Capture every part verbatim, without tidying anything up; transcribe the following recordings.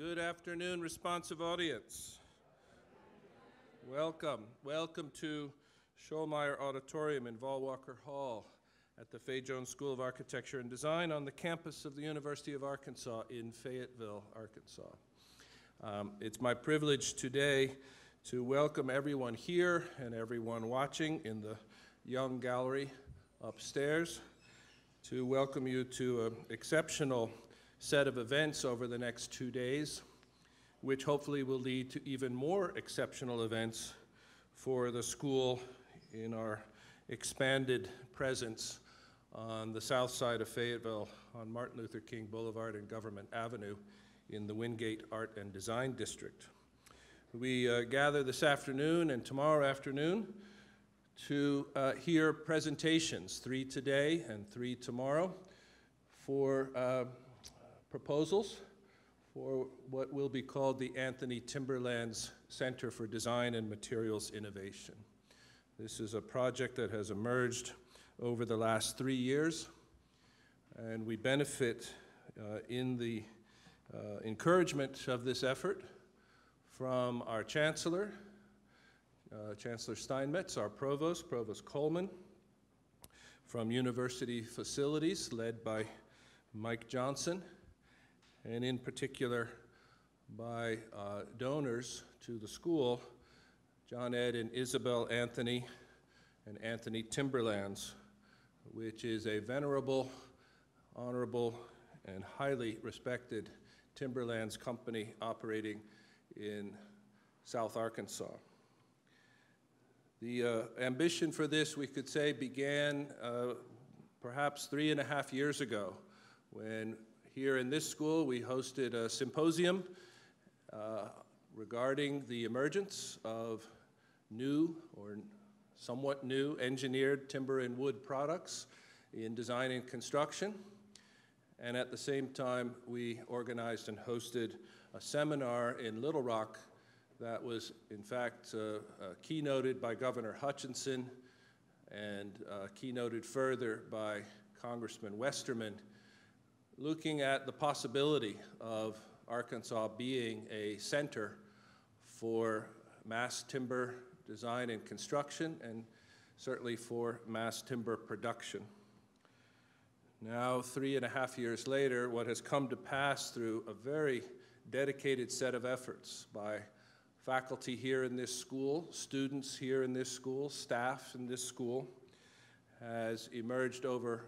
Good afternoon, responsive audience. Welcome. Welcome to Schollmeyer Auditorium in Volwalker Hall at the Fay Jones School of Architecture and Design on the campus of the University of Arkansas in Fayetteville, Arkansas. Um, it's my privilege today to welcome everyone here and everyone watching in the Young Gallery upstairs, to welcome you to an exceptional set of events over the next two days, which hopefully will lead to even more exceptional events for the school in our expanded presence on the south side of Fayetteville on Martin Luther King Boulevard and Government Avenue in the Windgate Art and Design District. We uh, gather this afternoon and tomorrow afternoon to uh, hear presentations, three today and three tomorrow, for uh, proposals for what will be called the Anthony Timberlands Center for Design and Materials Innovation. This is a project that has emerged over the last three years, and we benefit uh, in the uh, encouragement of this effort from our Chancellor, uh, Chancellor Steinmetz, our Provost, Provost Coleman, from University Facilities, led by Mike Johnson, and in particular by uh, donors to the school, John Ed and Isabel Anthony and Anthony Timberlands, which is a venerable, honorable, and highly respected Timberlands company operating in South Arkansas. The uh, ambition for this, we could say, began uh, perhaps three and a half years ago when here in this school, we hosted a symposium uh, regarding the emergence of new or somewhat new engineered timber and wood products in design and construction. And at the same time, we organized and hosted a seminar in Little Rock that was, in fact, uh, uh, keynoted by Governor Hutchinson and uh, keynoted further by Congressman Westerman, looking at the possibility of Arkansas being a center for mass timber design and construction, and certainly for mass timber production. Now, three and a half years later, what has come to pass through a very dedicated set of efforts by faculty here in this school, students here in this school, staff in this school, has emerged over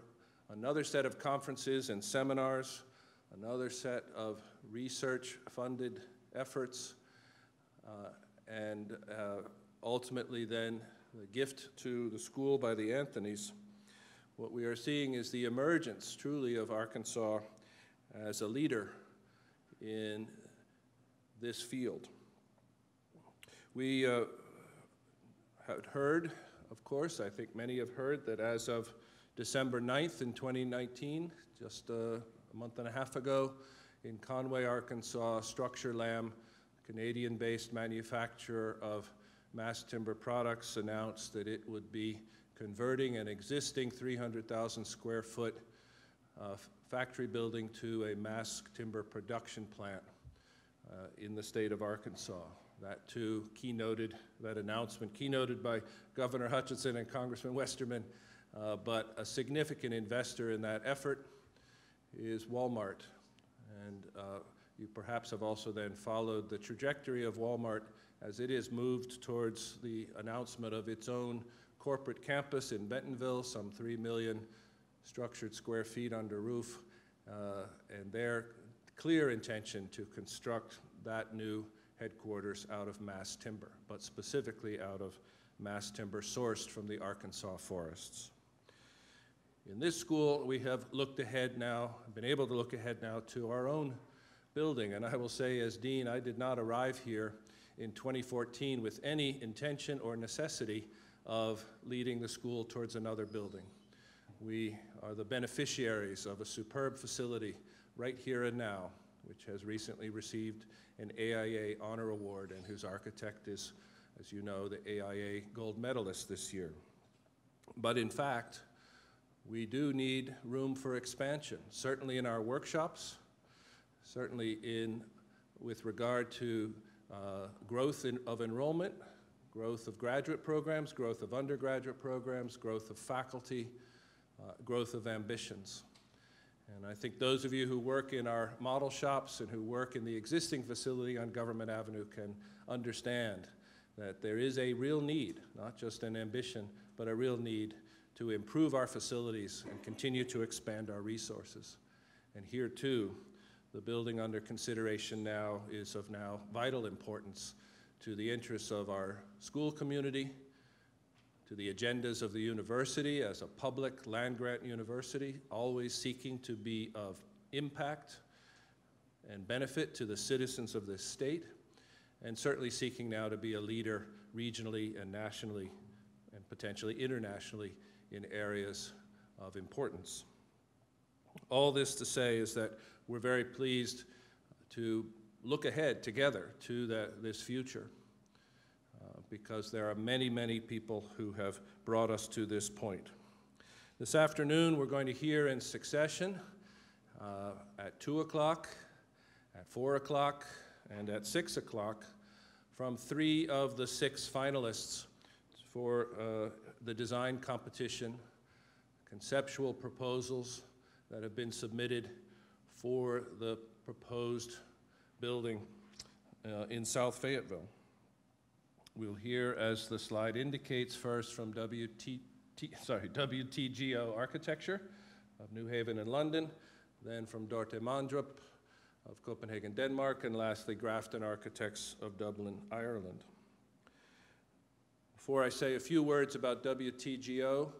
another set of conferences and seminars, another set of research-funded efforts, uh, and uh, ultimately then the gift to the school by the Anthonys. What we are seeing is the emergence, truly, of Arkansas as a leader in this field. We uh, had heard, of course, I think many have heard, that as of December ninth in twenty nineteen, just a month and a half ago, in Conway, Arkansas, Structurlam, Canadian-based manufacturer of mass timber products, announced that it would be converting an existing three hundred thousand square foot uh, factory building to a mass timber production plant uh, in the state of Arkansas. That too keynoted, that announcement keynoted by Governor Hutchinson and Congressman Westerman. Uh, but a significant investor in that effort is Walmart. And uh, you perhaps have also then followed the trajectory of Walmart as it has moved towards the announcement of its own corporate campus in Bentonville, some three million structured square feet under roof, uh, and their clear intention to construct that new headquarters out of mass timber, but specifically out of mass timber sourced from the Arkansas forests. In this school, we have looked ahead now, been able to look ahead now to our own building. And I will say, as Dean, I did not arrive here in twenty fourteen with any intention or necessity of leading the school towards another building. We are the beneficiaries of a superb facility right here and now, which has recently received an A I A honor award and whose architect is, as you know, the A I A gold medalist this year. But in fact, we do need room for expansion, certainly in our workshops, certainly in with regard to uh, growth in, of enrollment, growth of graduate programs, growth of undergraduate programs, growth of faculty, uh, growth of ambitions. And I think those of you who work in our model shops and who work in the existing facility on Government Avenue can understand that there is a real need, not just an ambition, but a real need to improve our facilities and continue to expand our resources. And here too, the building under consideration now is of now vital importance to the interests of our school community, to the agendas of the university as a public land-grant university, always seeking to be of impact and benefit to the citizens of this state, and certainly seeking now to be a leader regionally and nationally and potentially internationally in areas of importance. All this to say is that we're very pleased to look ahead together to the, this future uh, because there are many, many people who have brought us to this point. This afternoon, we're going to hear in succession uh, at two o'clock, at four o'clock, and at six o'clock from three of the six finalists for uh, the design competition, conceptual proposals that have been submitted for the proposed building uh, in South Fayetteville. We'll hear, as the slide indicates, first from W T, sorry, W T G O Architecture of New Haven and London, then from Dorte Mandrup of Copenhagen, Denmark, and lastly, Grafton Architects of Dublin, Ireland. Before I say a few words about W T G O,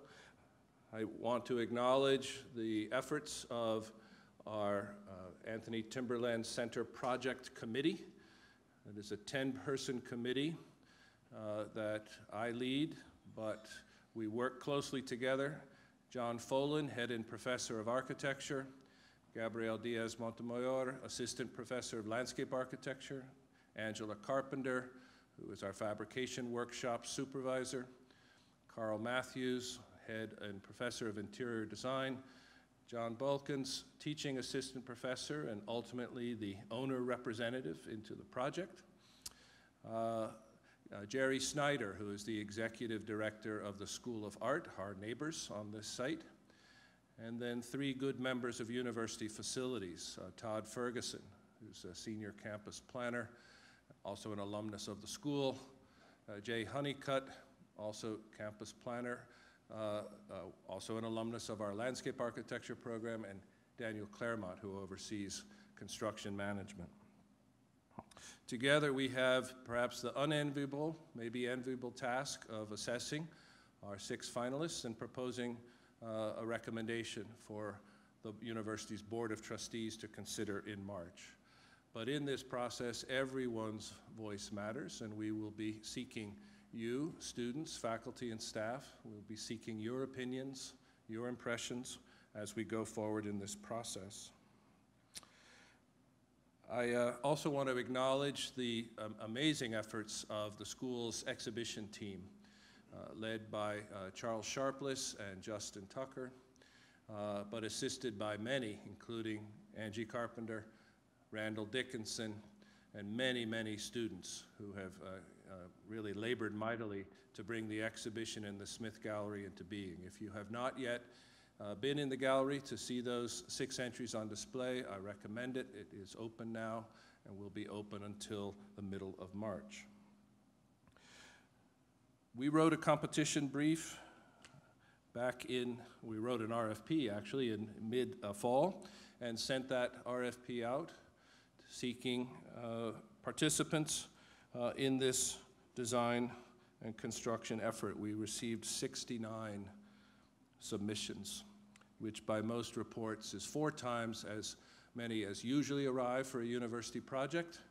I want to acknowledge the efforts of our uh, Anthony Timberlands Center Project Committee. It is a ten-person committee uh, that I lead, but we work closely together. John Folan, head and professor of architecture, Gabriel Diaz-Montemayor, assistant professor of landscape architecture, Angela Carpenter, who is our fabrication workshop supervisor, Carl Matthews, head and professor of interior design, John Balkins, teaching assistant professor and ultimately the owner representative into the project, uh, uh, Jerry Snyder, who is the executive director of the School of Art, our neighbors on this site, and then three good members of university facilities, uh, Todd Ferguson, who's a senior campus planner, also an alumnus of the school, uh, Jay Honeycutt, also campus planner, uh, uh, also an alumnus of our landscape architecture program, and Daniel Claremont, who oversees construction management. Together we have perhaps the unenviable, maybe enviable task of assessing our six finalists and proposing Uh, a recommendation for the university's Board of Trustees to consider in March. But in this process, everyone's voice matters, and we will be seeking you, students, faculty, and staff. We'll be seeking your opinions, your impressions, as we go forward in this process. I uh, also want to acknowledge the um, amazing efforts of the school's exhibition team, Uh, led by uh, Charles Sharpless and Justin Tucker, uh, but assisted by many, including Angie Carpenter, Randall Dickinson, and many, many students who have uh, uh, really labored mightily to bring the exhibition in the Smith Gallery into being. If you have not yet uh, been in the gallery to see those six entries on display, I recommend it. It is open now and will be open until the middle of March. We wrote a competition brief back in, we wrote an R F P actually in mid-fall uh, and sent that R F P out seeking uh, participants uh, in this design and construction effort. We received sixty-nine submissions, which by most reports is four times as many as usually arrive for a university project,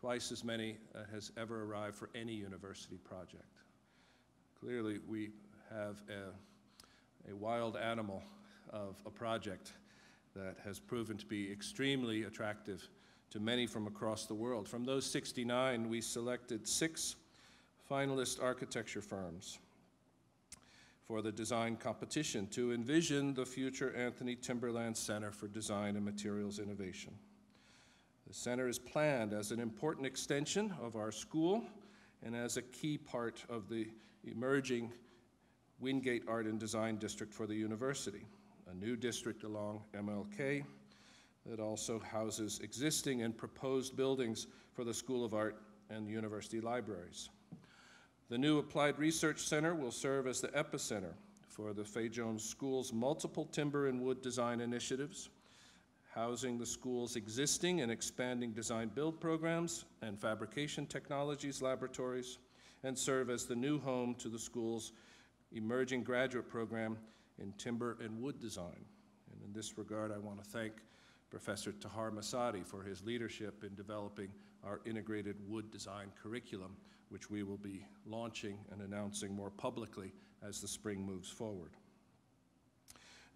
twice as many uh, as ever arrived for any university project. Clearly, we have a, a wild animal of a project that has proven to be extremely attractive to many from across the world. From those sixty-nine, we selected six finalist architecture firms for the design competition to envision the future Anthony Timberlands Center for Design and Materials Innovation. The center is planned as an important extension of our school and as a key part of the emerging Windgate Art and Design District for the university, a new district along M L K that also houses existing and proposed buildings for the School of Art and university libraries. The new Applied Research Center will serve as the epicenter for the Fay Jones School's multiple timber and wood design initiatives, housing the school's existing and expanding design build programs and fabrication technologies laboratories, and serve as the new home to the school's emerging graduate program in timber and wood design. And in this regard, I want to thank Professor Tahar Masadi for his leadership in developing our integrated wood design curriculum, which we will be launching and announcing more publicly as the spring moves forward.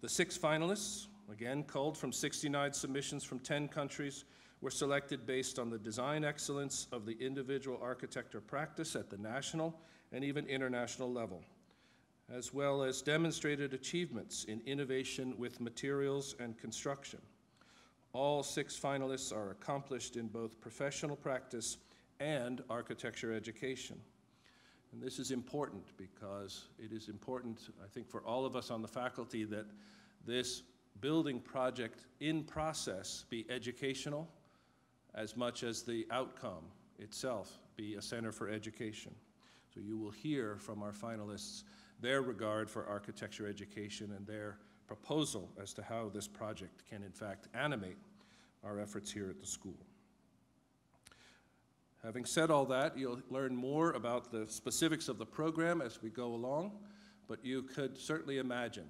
The six finalists, again culled from sixty-nine submissions from ten countries, were selected based on the design excellence of the individual architect or practice at the national and even international level, as well as demonstrated achievements in innovation with materials and construction. All six finalists are accomplished in both professional practice and architecture education. And this is important because it is important, I think, for all of us on the faculty that this building project in process be educational as much as the outcome itself be a center for education. So you will hear from our finalists their regard for architecture education and their proposal as to how this project can in fact animate our efforts here at the school. Having said all that, you'll learn more about the specifics of the program as we go along, but you could certainly imagine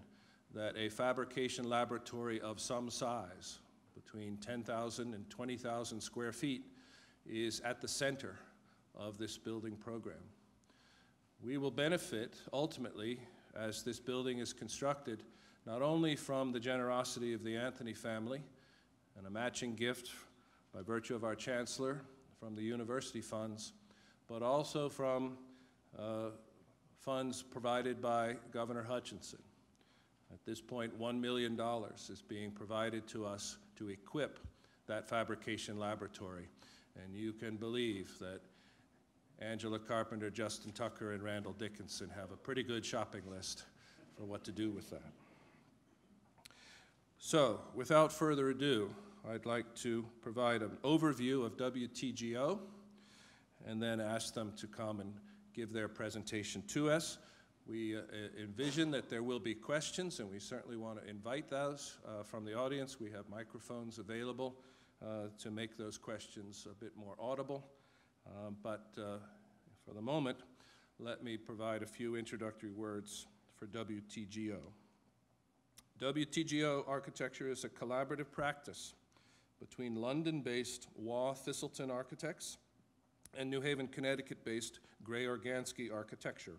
that a fabrication laboratory of some size, between ten thousand and twenty thousand square feet, is at the center of this building program. We will benefit ultimately as this building is constructed not only from the generosity of the Anthony family and a matching gift by virtue of our chancellor from the university funds, but also from uh, funds provided by Governor Hutchinson. At this point, one million dollars is being provided to us to equip that fabrication laboratory. And you can believe that Angela Carpenter, Justin Tucker, and Randall Dickinson have a pretty good shopping list for what to do with that. So, without further ado, I'd like to provide an overview of W T G O and then ask them to come and give their presentation to us. We uh, envision that there will be questions, and we certainly want to invite those uh, from the audience. We have microphones available uh, to make those questions a bit more audible. Uh, but uh, for the moment, let me provide a few introductory words for W T G O. W T G O Architecture is a collaborative practice between London-based Waugh Thistleton Architects and New Haven, Connecticut-based Gray Organschi Architecture.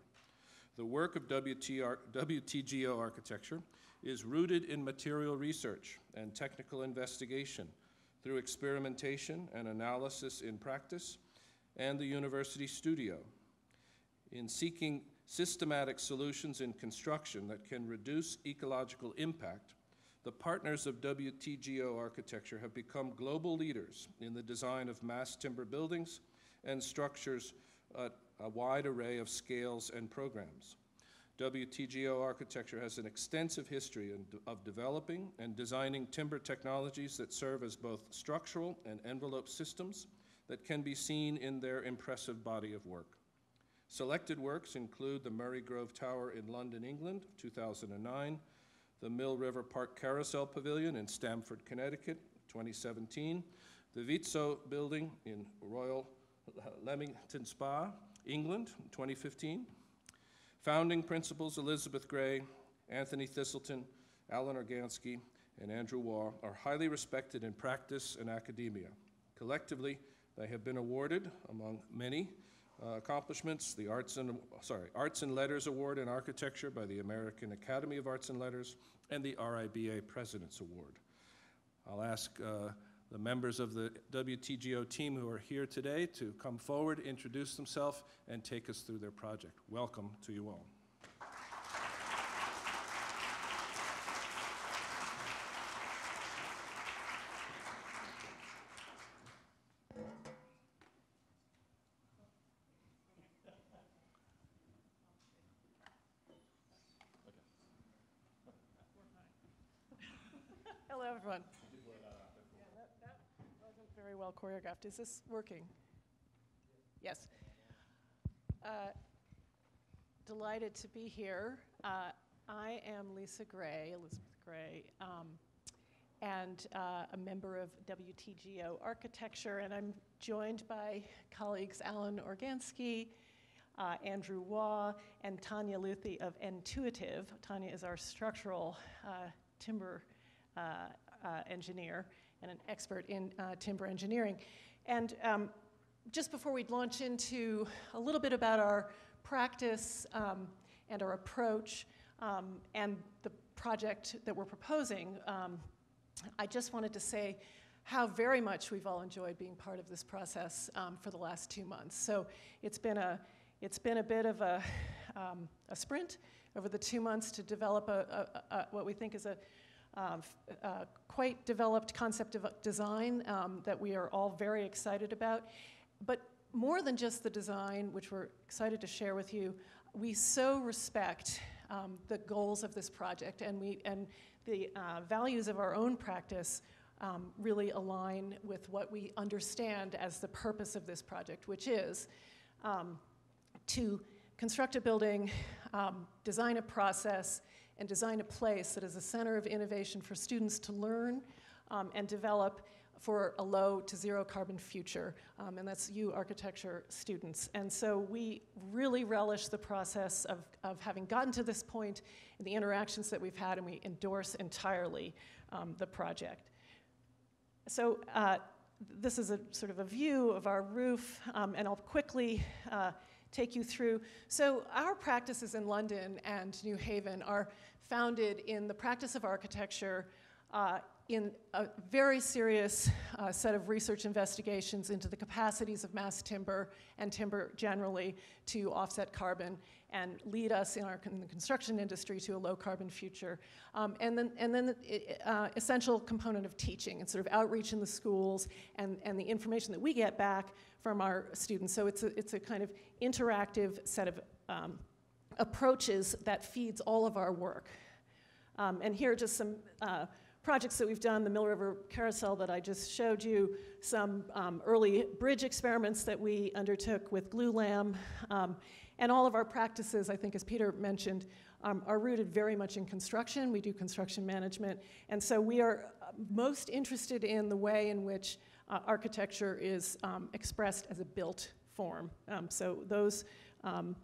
The work of W T G O Architecture is rooted in material research and technical investigation through experimentation and analysis in practice and the university studio in seeking systematic solutions in construction that can reduce ecological impact. The partners of W T G O Architecture have become global leaders in the design of mass timber buildings and structures at a wide array of scales and programs. W T G O Architecture has an extensive history in, of developing and designing timber technologies that serve as both structural and envelope systems that can be seen in their impressive body of work. Selected works include the Murray Grove Tower in London, England, two thousand nine, the Mill River Park Carousel Pavilion in Stamford, Connecticut, twenty seventeen, the Vitso Building in Royal Leamington Spa, England, twenty fifteen. Founding principals Elizabeth Gray, Anthony Thistleton, Alan Organschi, and Andrew Waugh are highly respected in practice and academia. Collectively, they have been awarded, among many, Uh, accomplishments, the Arts and, sorry, Arts and Letters Award in Architecture by the American Academy of Arts and Letters, and the R I B A President's Award. I'll ask uh, the members of the W T G O team who are here today to come forward, introduce themselves, and take us through their project. Welcome to you all. Hello, everyone. Yeah, that, that wasn't very well choreographed. Is this working? Yes. Uh, delighted to be here. Uh, I am Lisa Gray, Elizabeth Gray, um, and uh, a member of W T G O Architecture, and I'm joined by colleagues Alan Organschi, uh, Andrew Waugh, and Tanya Luthi of Intuitive. Tanya is our structural uh, timber uh, uh, engineer and an expert in uh, timber engineering. And um, just before we launch into a little bit about our practice um, and our approach um, and the project that we're proposing, um, I just wanted to say how very much we've all enjoyed being part of this process um, for the last two months. So it's been a, it's been a bit of a, um, a sprint over the two months to develop a, a, a, what we think is a, um, a quite developed concept of design um, that we are all very excited about. But more than just the design, which we're excited to share with you, we so respect um, the goals of this project, and we and the uh, values of our own practice um, really align with what we understand as the purpose of this project, which is um, to construct a building, um, design a process, and design a place that is a center of innovation for students to learn um, and develop for a low to zero carbon future, um, and that's you architecture students. And so we really relish the process of, of having gotten to this point and the interactions that we've had, and we endorse entirely um, the project. So uh, this is a sort of a view of our roof, um, and I'll quickly uh, take you through. So our practices in London and New Haven are founded in the practice of architecture uh, in a very serious uh, set of research investigations into the capacities of mass timber and timber generally to offset carbon and lead us in our in the construction industry to a low carbon future. Um, and then, and then the uh, essential component of teaching and sort of outreach in the schools and, and the information that we get back from our students. So it's a, it's a kind of interactive set of um, approaches that feeds all of our work. Um, and here are just some uh, projects that we've done, the Mill River Carousel that I just showed you, some um, early bridge experiments that we undertook with Glulam, um, and all of our practices, I think as Peter mentioned, um, are rooted very much in construction. We do construction management, and so we are most interested in the way in which uh, architecture is um, expressed as a built form. Um, so those um,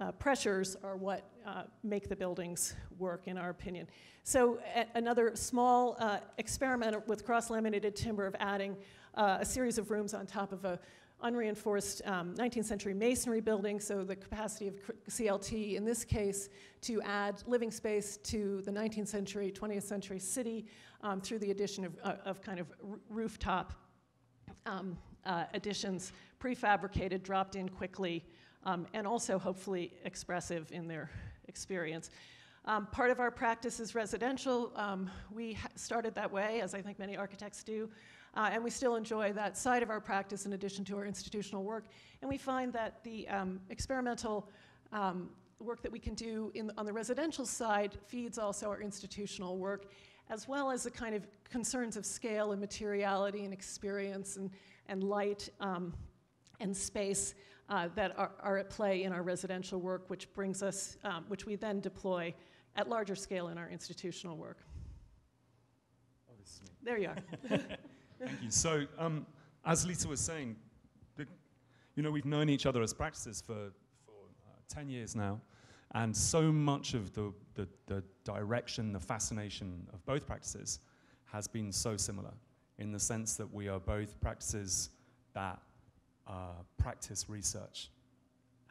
Uh, pressures are what uh, make the buildings work, in our opinion. So a another small uh, experiment with cross-laminated timber of adding uh, a series of rooms on top of a unreinforced um, nineteenth century masonry building, so the capacity of C L T in this case to add living space to the nineteenth century, twentieth century city um, through the addition of, uh, of kind of rooftop um, uh, additions, prefabricated, dropped in quickly, Um, and also hopefully expressive in their experience. Um, part of our practice is residential. Um, we ha started that way, as I think many architects do, uh, and we still enjoy that side of our practice in addition to our institutional work. And we find that the um, experimental um, work that we can do in, on the residential side feeds also our institutional work, as well as the kind of concerns of scale and materiality and experience and, and light um, and space Uh, that are, are at play in our residential work, which brings us, um, which we then deploy at larger scale in our institutional work. Oh, this is me. There you are. Thank you. So, um, as Lisa was saying, the, you know, we've known each other as practices for, for uh, ten years now, and so much of the, the, the direction, the fascination of both practices has been so similar, in the sense that we are both practices that Uh, practice research,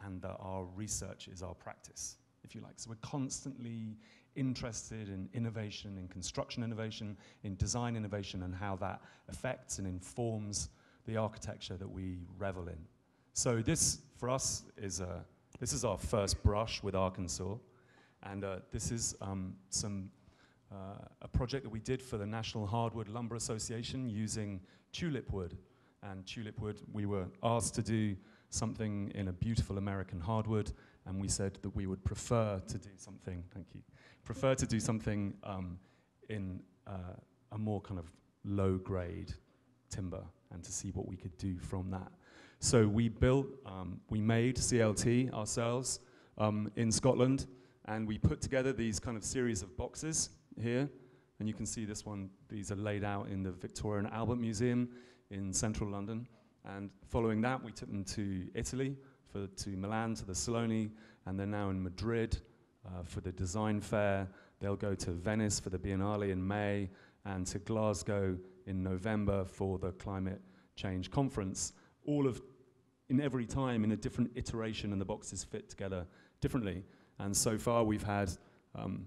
and that our research is our practice, if you like. So we're constantly interested in innovation, in construction innovation, in design innovation, and how that affects and informs the architecture that we revel in. So this, for us, is a, this is our first brush with Arkansas, and uh, this is um, some uh, a project that we did for the National Hardwood Lumber Association using tulip wood. And tulip wood, we were asked to do something in a beautiful American hardwood, and we said that we would prefer to do something, thank you, prefer to do something um, in uh, a more kind of low-grade timber and to see what we could do from that. So we built, um, we made C L T ourselves um, in Scotland, and we put together these kind of series of boxes here. And you can see this one, these are laid out in the Victoria and Albert Museum in central London. And following that, we took them to Italy, for, to Milan, to the Saloni, and they're now in Madrid uh, for the design fair. They'll go to Venice for the Biennale in May, and to Glasgow in November for the Climate Change Conference. All of, in every time, in a different iteration, and the boxes fit together differently. And so far, we've had um,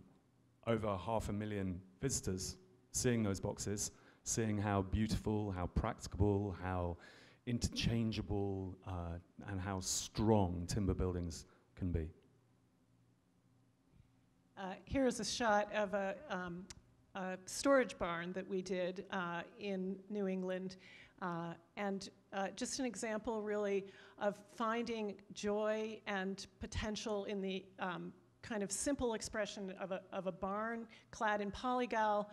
over half a million visitors seeing those boxes, seeing how beautiful, how practicable, how interchangeable, uh, and how strong timber buildings can be. Uh, here is a shot of a, um, a storage barn that we did uh, in New England. Uh, and uh, just an example, really, of finding joy and potential in the um, kind of simple expression of a, of a barn clad in polygal,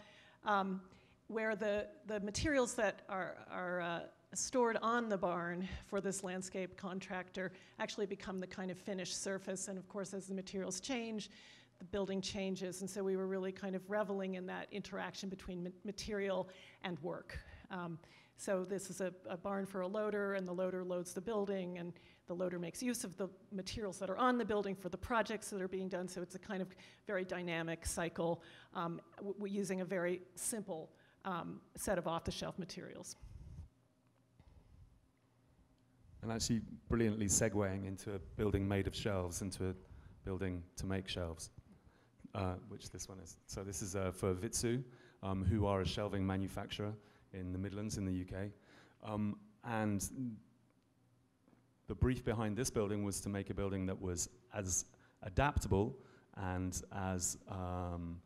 um, where the, the materials that are, are uh, stored on the barn for this landscape contractor actually become the kind of finished surface. And of course, as the materials change, the building changes. And so we were really kind of reveling in that interaction between ma- material and work. Um, So this is a, a barn for a loader, and the loader loads the building, and the loader makes use of the materials that are on the building for the projects that are being done. So it's a kind of very dynamic cycle um, w using a very simple um, set of off-the-shelf materials. And actually brilliantly segueing into a building made of shelves, into a building to make shelves, uh, which this one is. So this is uh, for Vitsu, um, who are a shelving manufacturer in the Midlands in the U K. Um, and the brief behind this building was to make a building that was as adaptable and as um,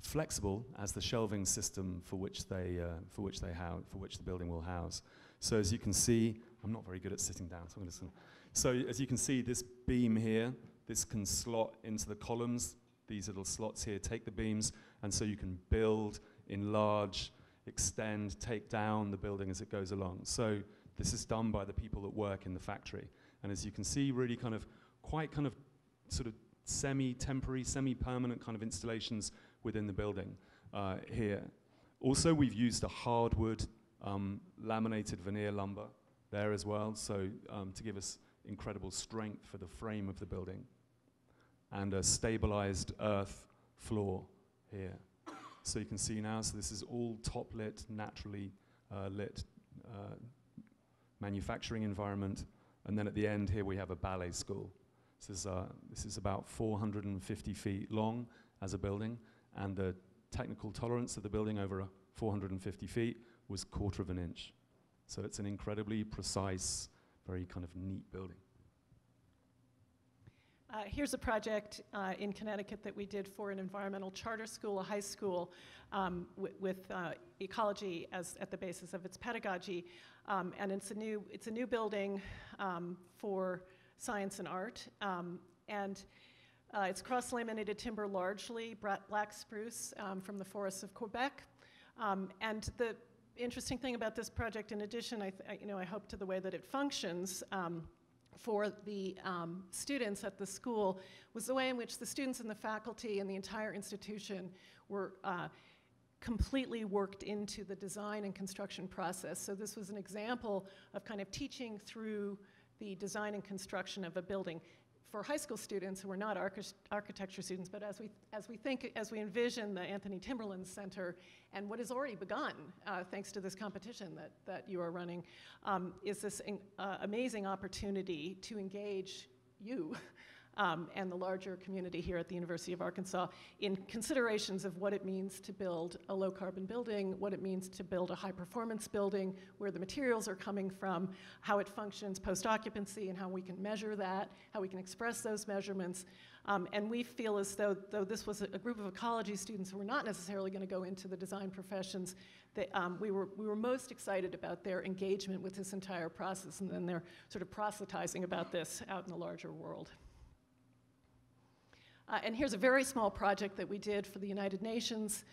flexible as the shelving system for which they uh, for which they for which the building will house. So as you can see, I'm not very good at sitting down, so I'm gonna sit. So as you can see, this beam here, this can slot into the columns. These little slots here take the beams, and so you can build, enlarge, extend, take down the building as it goes along. So this is done by the people that work in the factory. And as you can see, really kind of quite kind of sort of semi-temporary, semi-permanent kind of installations within the building uh, here. Also, we've used a hardwood um, laminated veneer lumber there as well, so um, to give us incredible strength for the frame of the building. And a stabilized earth floor here. So you can see now, so this is all top-lit, naturally uh, lit uh, manufacturing environment. And then at the end here, we have a ballet school. This is, uh, this is about four hundred fifty feet long as a building, and the technical tolerance of the building over four hundred fifty feet was quarter of an inch. So it's an incredibly precise, very kind of neat building. Uh, here's a project uh, in Connecticut that we did for an environmental charter school, a high school, um, with uh, ecology as at the basis of its pedagogy. Um, and it's a new, it's a new building um, for science and art. Um, and uh, it's cross-laminated timber, largely black spruce um, from the forests of Quebec. Um, and the interesting thing about this project, in addition, I, th you know, I hope to the way that it functions, um, for the um, students at the school, was the way in which the students and the faculty and the entire institution were uh, completely worked into the design and construction process. So this was an example of kind of teaching through the design and construction of a building for high school students who were not arch architecture students. But as we, as we think, as we envision the Anthony Timberlands Center, and what has already begun, uh, thanks to this competition that, that you are running, um, is this in, uh, amazing opportunity to engage you um, and the larger community here at the University of Arkansas in considerations of what it means to build a low-carbon building, what it means to build a high-performance building, where the materials are coming from, how it functions post-occupancy, and how we can measure that, how we can express those measurements. Um, and we feel as though, though this was a, a group of ecology students who were not necessarily going to go into the design professions, they, um, we, were, we were most excited about their engagement with this entire process, and then they're sort of proselytizing about this out in the larger world. Uh, and here's a very small project that we did for the United Nations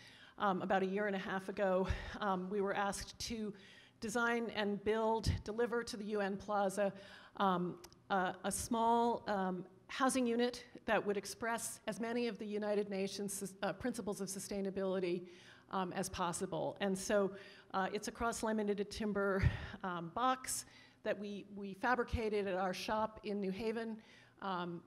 um, about a year and a half ago, um, we were asked to design and build, deliver to the U N Plaza um, a, a small um, housing unit that would express as many of the United Nations uh, principles of sustainability um, as possible. And so uh, it's a cross-laminated timber um, box that we, we fabricated at our shop in New Haven, um,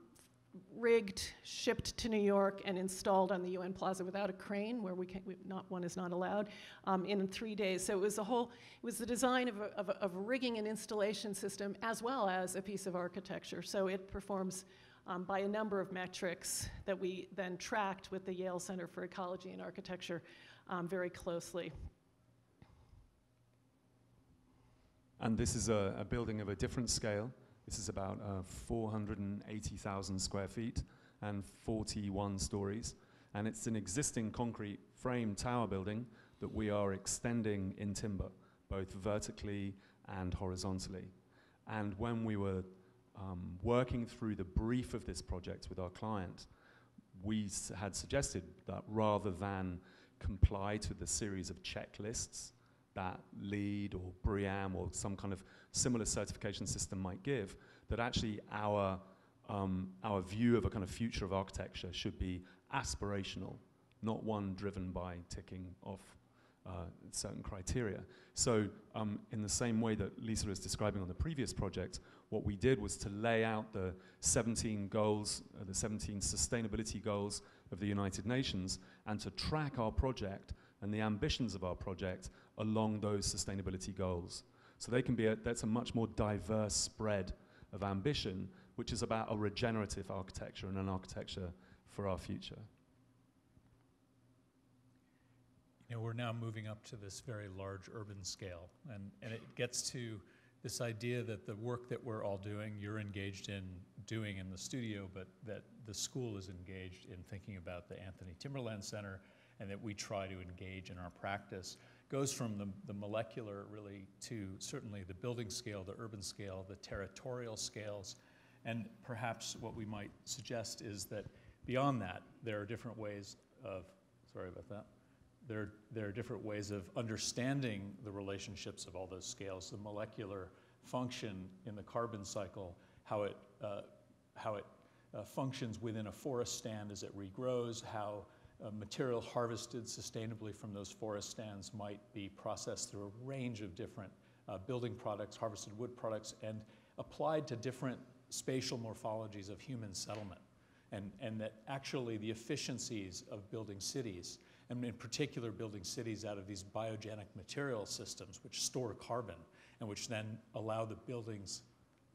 rigged, shipped to New York, and installed on the U N Plaza without a crane, where we can't, we, not, one is not allowed, um, in three days. So it was a whole, it was the design of a, of, a, of rigging an installation system as well as a piece of architecture. So it performs um, by a number of metrics that we then tracked with the Yale Center for Ecology and Architecture um, very closely. And this is a, a building of a different scale. This is about uh, four hundred eighty thousand square feet and forty-one stories. And it's an existing concrete frame tower building that we are extending in timber, both vertically and horizontally. And when we were um, working through the brief of this project with our client, we s had suggested that rather than comply to the series of checklists that LEED or BREEAM or some kind of similar certification system might give, that actually our, um, our view of a kind of future of architecture should be aspirational, not one driven by ticking off uh, certain criteria. So um, in the same way that Lisa was describing on the previous project, what we did was to lay out the seventeen goals, uh, the seventeen sustainability goals of the United Nations, and to track our project and the ambitions of our project along those sustainability goals. So they can be a, that's a much more diverse spread of ambition, which is about a regenerative architecture and an architecture for our future. You know, we're now moving up to this very large urban scale, and, and it gets to this idea that the work that we're all doing, you're engaged in doing in the studio, but that the school is engaged in thinking about the Anthony Timberlands Center, and that we try to engage in our practice, goes from the, the molecular, really, to certainly the building scale, the urban scale, the territorial scales, and perhaps what we might suggest is that beyond that, there are different ways of, sorry about that, there, there are different ways of understanding the relationships of all those scales, the molecular function in the carbon cycle, how it, uh, how it uh, functions within a forest stand as it regrows, how Uh, material harvested sustainably from those forest stands might be processed through a range of different uh, building products, harvested wood products, and applied to different spatial morphologies of human settlement. And, and that actually the efficiencies of building cities, and in particular building cities out of these biogenic material systems which store carbon and which then allow the buildings,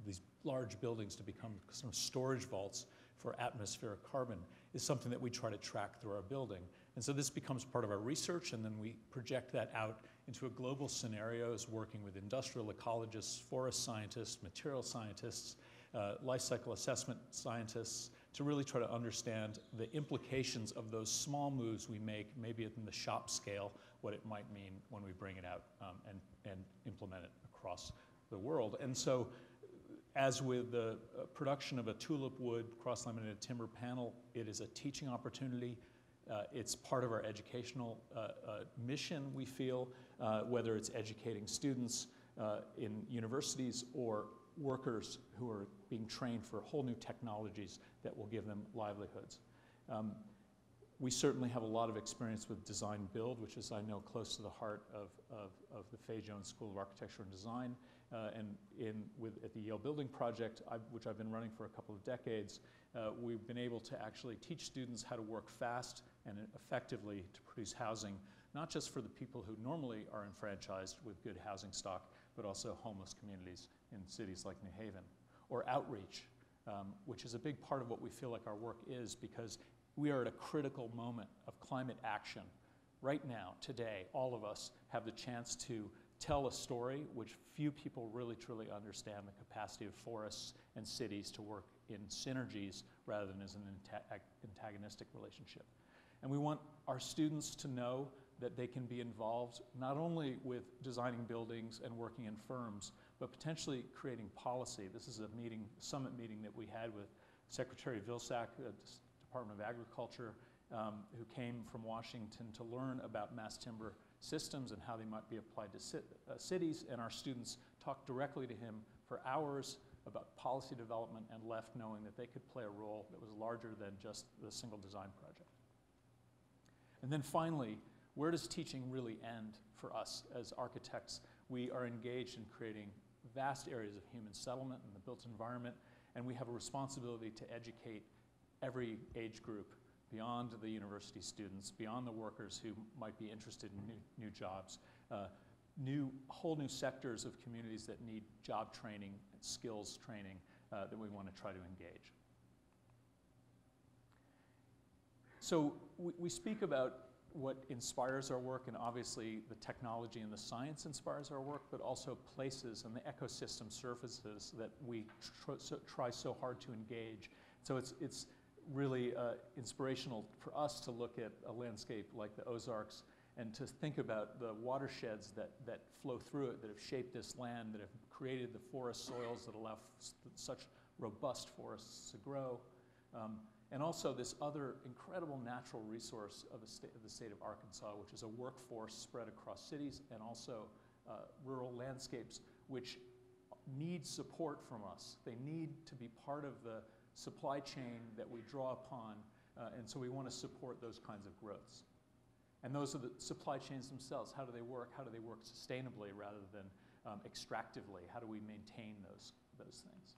these large buildings, to become sort of storage vaults for atmospheric carbon, is something that we try to track through our building. And so this becomes part of our research, and then we project that out into a global scenarios, working with industrial ecologists, forest scientists, material scientists, uh, life cycle assessment scientists, to really try to understand the implications of those small moves we make, maybe in the shop scale, what it might mean when we bring it out um, and, and implement it across the world. And so, as with the uh, production of a tulip wood cross-laminated timber panel, it is a teaching opportunity. Uh, it's part of our educational uh, uh, mission, we feel, uh, whether it's educating students uh, in universities or workers who are being trained for whole new technologies that will give them livelihoods. Um, we certainly have a lot of experience with design build, which is, I know, close to the heart of, of, of the Fay Jones School of Architecture and Design. Uh, and in, with, at the Yale Building Project, I've, which I've been running for a couple of decades, uh, we've been able to actually teach students how to work fast and effectively to produce housing, not just for the people who normally are enfranchised with good housing stock, but also homeless communities in cities like New Haven. Or outreach, um, which is a big part of what we feel like our work is, because we are at a critical moment of climate action. Right now, today, all of us have the chance to tell a story which few people really truly understand, the capacity of forests and cities to work in synergies rather than as an antagonistic relationship. And we want our students to know that they can be involved not only with designing buildings and working in firms, but potentially creating policy. This is a meeting, summit meeting that we had with Secretary Vilsack, the Department of Agriculture, um, who came from Washington to learn about mass timber systems and how they might be applied to ci uh, cities, and our students talked directly to him for hours about policy development and left knowing that they could play a role that was larger than just the single design project. And then finally, where does teaching really end for us as architects? We are engaged in creating vast areas of human settlement and the built environment, and we have a responsibility to educate every age group beyond the university students, beyond the workers who might be interested in new, new jobs, uh, new, whole new sectors of communities that need job training, and skills training uh, that we want to try to engage. So we, we speak about what inspires our work, and obviously the technology and the science inspires our work, but also places and the ecosystem surfaces that we tr so, try so hard to engage. So it's, it's really uh, inspirational for us to look at a landscape like the Ozarks and to think about the watersheds that, that flow through it, that have shaped this land, that have created the forest soils that allow such robust forests to grow. Um, And also this other incredible natural resource of the, state, of the state of Arkansas, which is a workforce spread across cities and also uh, rural landscapes, which need support from us. They need to be part of the supply chain that we draw upon, uh, and so we want to support those kinds of growths. And those are the supply chains themselves. How do they work? How do they work sustainably rather than um, extractively? How do we maintain those, those things?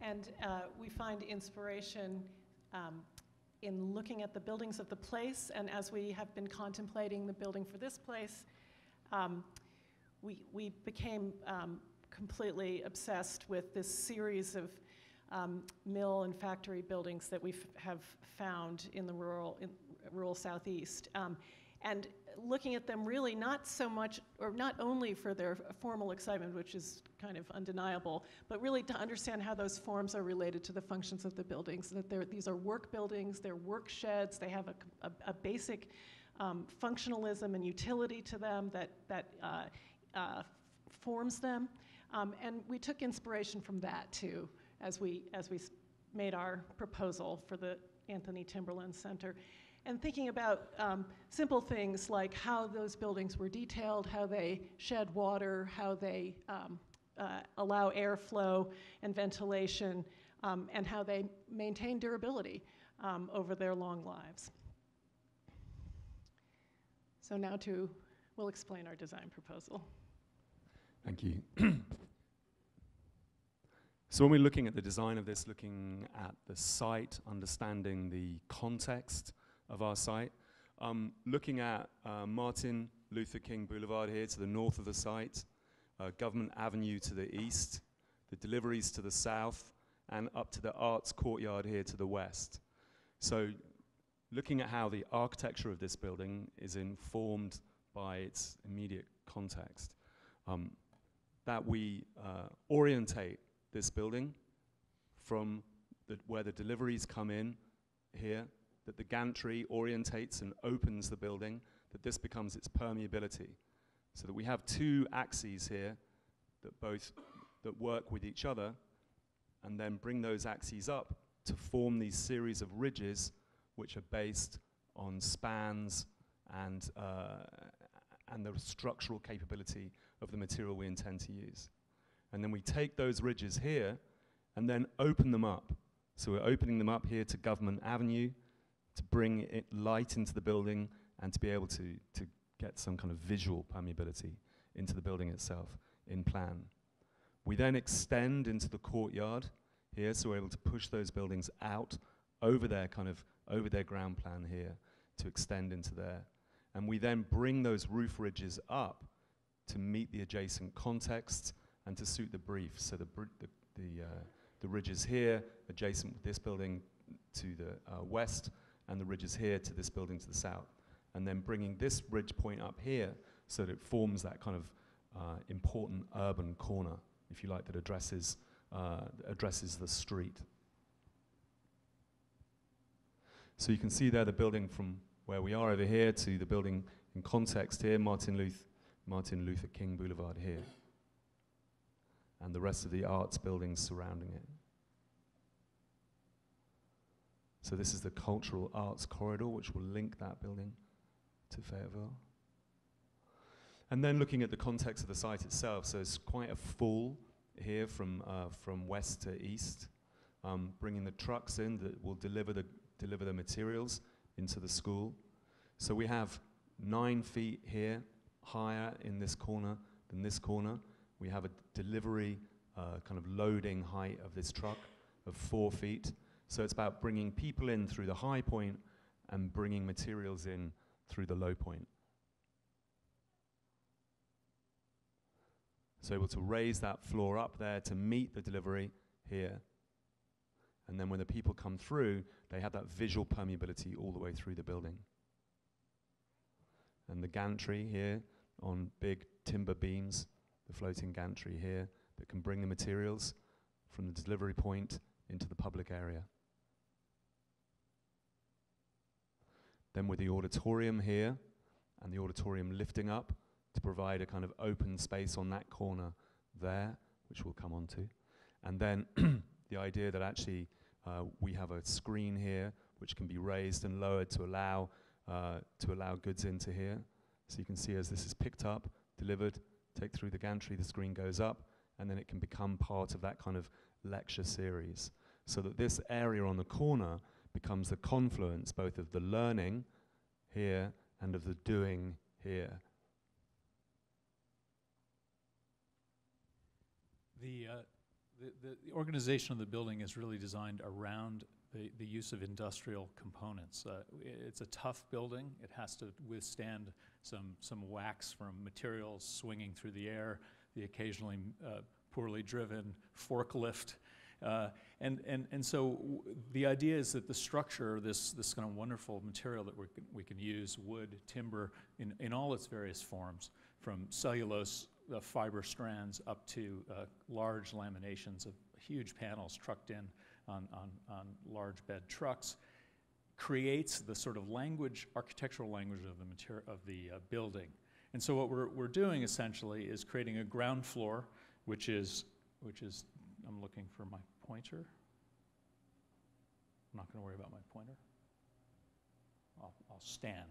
And uh, we find inspiration um, in looking at the buildings of the place, and as we have been contemplating the building for this place, um, we, we became um, completely obsessed with this series of um, mill and factory buildings that we have found in the rural, in rural Southeast. Um, and looking at them really not so much, or not only for their formal excitement, which is kind of undeniable, but really to understand how those forms are related to the functions of the buildings, that they're, these are work buildings, they're work sheds, they have a, a, a basic um, functionalism and utility to them that, that uh, uh, forms them. Um, and we took inspiration from that too, as we, as we made our proposal for the Anthony Timberlands Center. And thinking about um, simple things like how those buildings were detailed, how they shed water, how they um, uh, allow airflow and ventilation, um, and how they maintain durability um, over their long lives. So now to, we'll explain our design proposal. Thank you. So when we're looking at the design of this, looking at the site, understanding the context of our site. Um, looking at uh, Martin Luther King Boulevard here to the north of the site, uh, Government Avenue to the east, the deliveries to the south, and up to the Arts Courtyard here to the west. So looking at how the architecture of this building is informed by its immediate context, um, that we uh, orientate this building from the, where the deliveries come in here, that the gantry orientates and opens the building, that this becomes its permeability. So that we have two axes here that both that work with each other, and then bring those axes up to form these series of ridges which are based on spans and, uh, and the structural capability of the material we intend to use. And then we take those ridges here and then open them up. So we're opening them up here to Government Avenue, to bring it light into the building and to be able to, to get some kind of visual permeability into the building itself in plan. We then extend into the courtyard here, so we're able to push those buildings out over their kind of, over their ground plan here to extend into there. And we then bring those roof ridges up to meet the adjacent context and to suit the brief. So the, br the, the, uh, the ridges here adjacent with this building to the uh, west, and the ridges here to this building to the south. And then bringing this ridge point up here so that it forms that kind of uh, important urban corner, if you like, that addresses, uh, addresses the street. So you can see there the building from where we are over here to the building in context here, Martin Luther, Martin Luther King Boulevard here, and the rest of the arts buildings surrounding it. So this is the cultural arts corridor, which will link that building to Fayetteville. And then looking at the context of the site itself, so it's quite a full here from, uh, from west to east, um, bringing the trucks in that will deliver the, deliver the materials into the school. So we have nine feet here, higher in this corner than this corner. We have a delivery uh, kind of loading height of this truck of four feet. So it's about bringing people in through the high point and bringing materials in through the low point. So able to raise that floor up there to meet the delivery here. And then when the people come through, they have that visual permeability all the way through the building. And the gantry here on big timber beams, the floating gantry here that can bring the materials from the delivery point into the public area. Then with the auditorium here, and the auditorium lifting up to provide a kind of open space on that corner there, which we'll come on to. And then the idea that actually uh, we have a screen here which can be raised and lowered to allow, uh, to allow goods into here. So you can see as this is picked up, delivered, take through the gantry, the screen goes up, and then it can become part of that kind of lecture series. So that this area on the corner becomes the confluence both of the learning here and of the doing here. The, uh, the, the organization of the building is really designed around the, the use of industrial components. Uh, it's a tough building. It has to withstand some, some whacks from materials swinging through the air, the occasionally uh, poorly driven forklift. Uh, and, and, and so w the idea is that the structure, this, this kind of wonderful material that we can, we can use, wood, timber, in, in all its various forms, from cellulose uh, fiber strands up to uh, large laminations of huge panels trucked in on, on, on large bed trucks, creates the sort of language, architectural language of the, materi of the uh, building. And so what we're, we're doing essentially is creating a ground floor, which is, which is I'm looking for my pointer. I'm not going to worry about my pointer. I'll, I'll stand.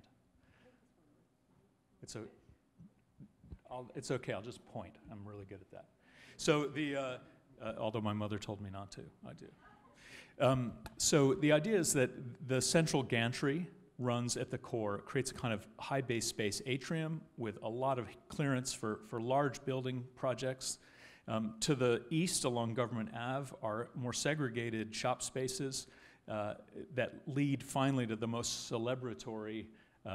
It's, a, I'll, it's okay, I'll just point. I'm really good at that. So the, uh, uh, although my mother told me not to, I do. Um, so the idea is that the central gantry runs at the core, it creates a kind of high base space atrium with a lot of clearance for, for large building projects. Um, to the east along Government Avenue are more segregated shop spaces uh, that lead finally to the most celebratory uh,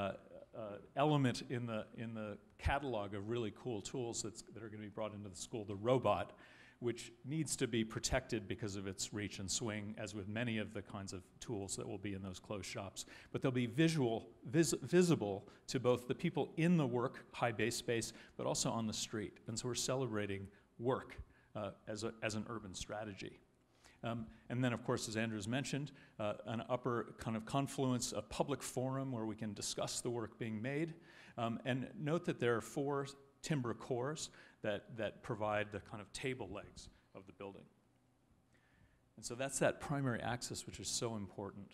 uh, element in the, in the catalog of really cool tools that's, that are going to be brought into the school, the robot, which needs to be protected because of its reach and swing, as with many of the kinds of tools that will be in those closed shops. But they'll be visual, vis visible to both the people in the work, high base space, but also on the street. And so we're celebrating work uh, as, a, as an urban strategy. Um, and then, of course, as Andrew's mentioned, uh, an upper kind of confluence, a public forum where we can discuss the work being made. Um, and note that there are four timber cores that, that provide the kind of table legs of the building. And so that's that primary axis, which is so important.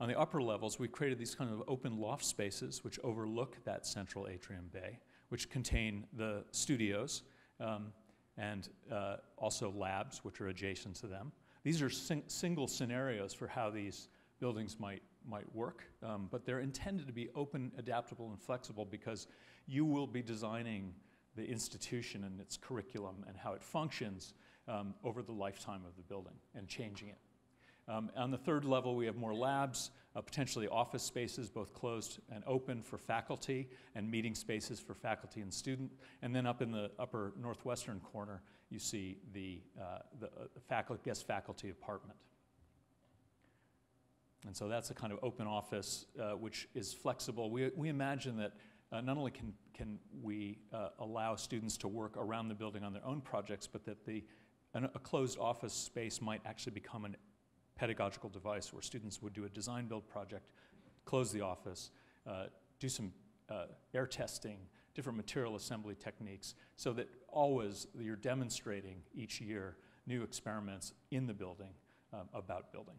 On the upper levels, we've created these kind of open loft spaces which overlook that central atrium bay, which contain the studios, Um, and uh, also labs, which are adjacent to them. These are sing single scenarios for how these buildings might, might work, um, but they're intended to be open, adaptable, and flexible because you will be designing the institution and its curriculum and how it functions um, over the lifetime of the building and changing it. Um, on the third level, we have more labs, uh, potentially office spaces, both closed and open for faculty, and meeting spaces for faculty and student. And then up in the upper northwestern corner, you see the, uh, the uh, faculty, guest faculty apartment. And so that's a kind of open office, uh, which is flexible. We, we imagine that uh, not only can, can we uh, allow students to work around the building on their own projects, but that the, an, a closed office space might actually become an pedagogical device where students would do a design build project, close the office, uh, do some uh, air testing, different material assembly techniques, so that always you're demonstrating each year new experiments in the building um, about building.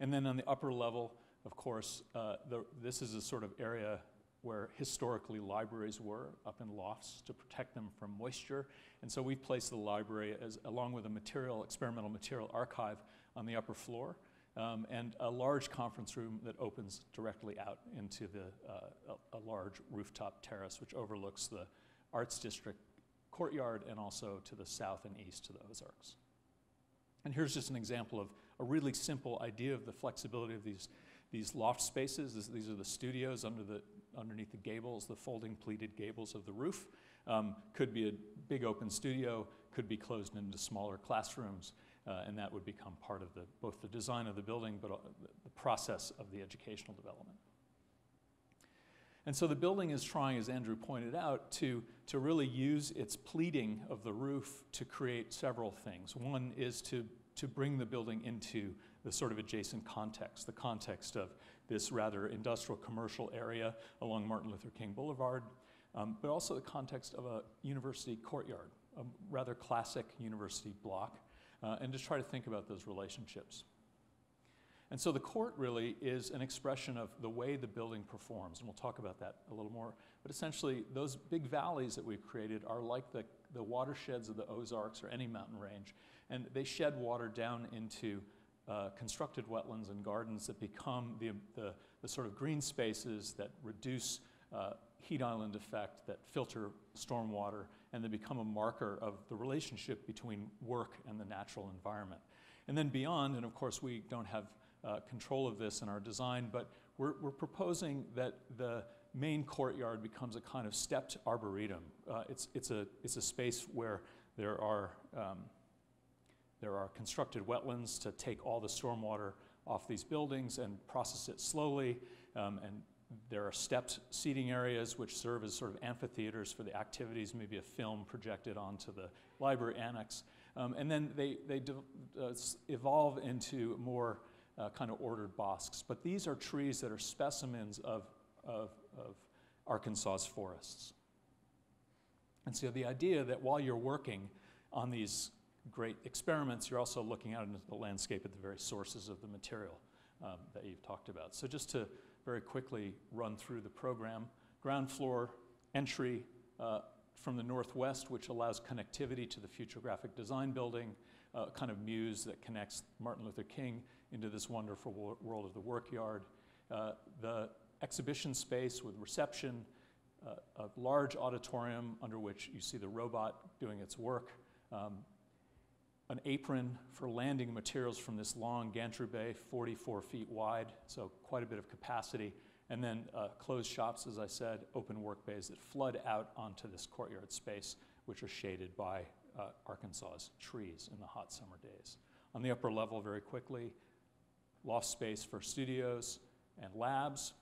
And then on the upper level, of course, uh, the, this is a sort of area where historically libraries were, up in lofts to protect them from moisture. And so we've placed the library, as, along with a material, experimental material archive on the upper floor, um, and a large conference room that opens directly out into the, uh, a, a large rooftop terrace, which overlooks the Arts District courtyard and also to the south and east to the Ozarks. And here's just an example of a really simple idea of the flexibility of these, these loft spaces. This, these are the studios under the, underneath the gables, the folding pleated gables of the roof. Um, could be a big open studio, could be closed into smaller classrooms, uh, and that would become part of the, both the design of the building, but uh, the process of the educational development. And so the building is trying, as Andrew pointed out, to, to really use its pleating of the roof to create several things. One is to, to bring the building into the sort of adjacent context, the context of this rather industrial commercial area along Martin Luther King Boulevard, um, but also the context of a university courtyard, a rather classic university block, uh, and to try to think about those relationships. And so the court really is an expression of the way the building performs, and we'll talk about that a little more. But essentially, those big valleys that we've created are like the, the watersheds of the Ozarks or any mountain range, and they shed water down into uh, constructed wetlands and gardens that become the, the, the sort of green spaces that reduce uh, heat island effect, that filter storm water, and they become a marker of the relationship between work and the natural environment. And then beyond, and of course we don't have Uh, control of this in our design, but we're, we're proposing that the main courtyard becomes a kind of stepped arboretum. Uh, it's, it's, a, it's a space where there are, um, there are constructed wetlands to take all the stormwater off these buildings and process it slowly, um, and there are stepped seating areas which serve as sort of amphitheaters for the activities, maybe a film projected onto the library annex. Um, and then they, they de- uh, evolve into more Uh, kind of ordered bosques, but these are trees that are specimens of, of, of Arkansas's forests. And so the idea that while you're working on these great experiments, you're also looking out into the landscape at the very sources of the material um, that you've talked about. So just to very quickly run through the program, ground floor entry uh, from the northwest, which allows connectivity to the future graphic design building, a uh, kind of muse that connects Martin Luther King into this wonderful wor world of the work yard. Uh, the exhibition space with reception, uh, a large auditorium under which you see the robot doing its work, um, an apron for landing materials from this long gantry bay, forty-four feet wide, so quite a bit of capacity, and then uh, closed shops, as I said, open work bays that flood out onto this courtyard space, which are shaded by uh, Arkansas's trees in the hot summer days. On the upper level, very quickly, loft space for studios and labs,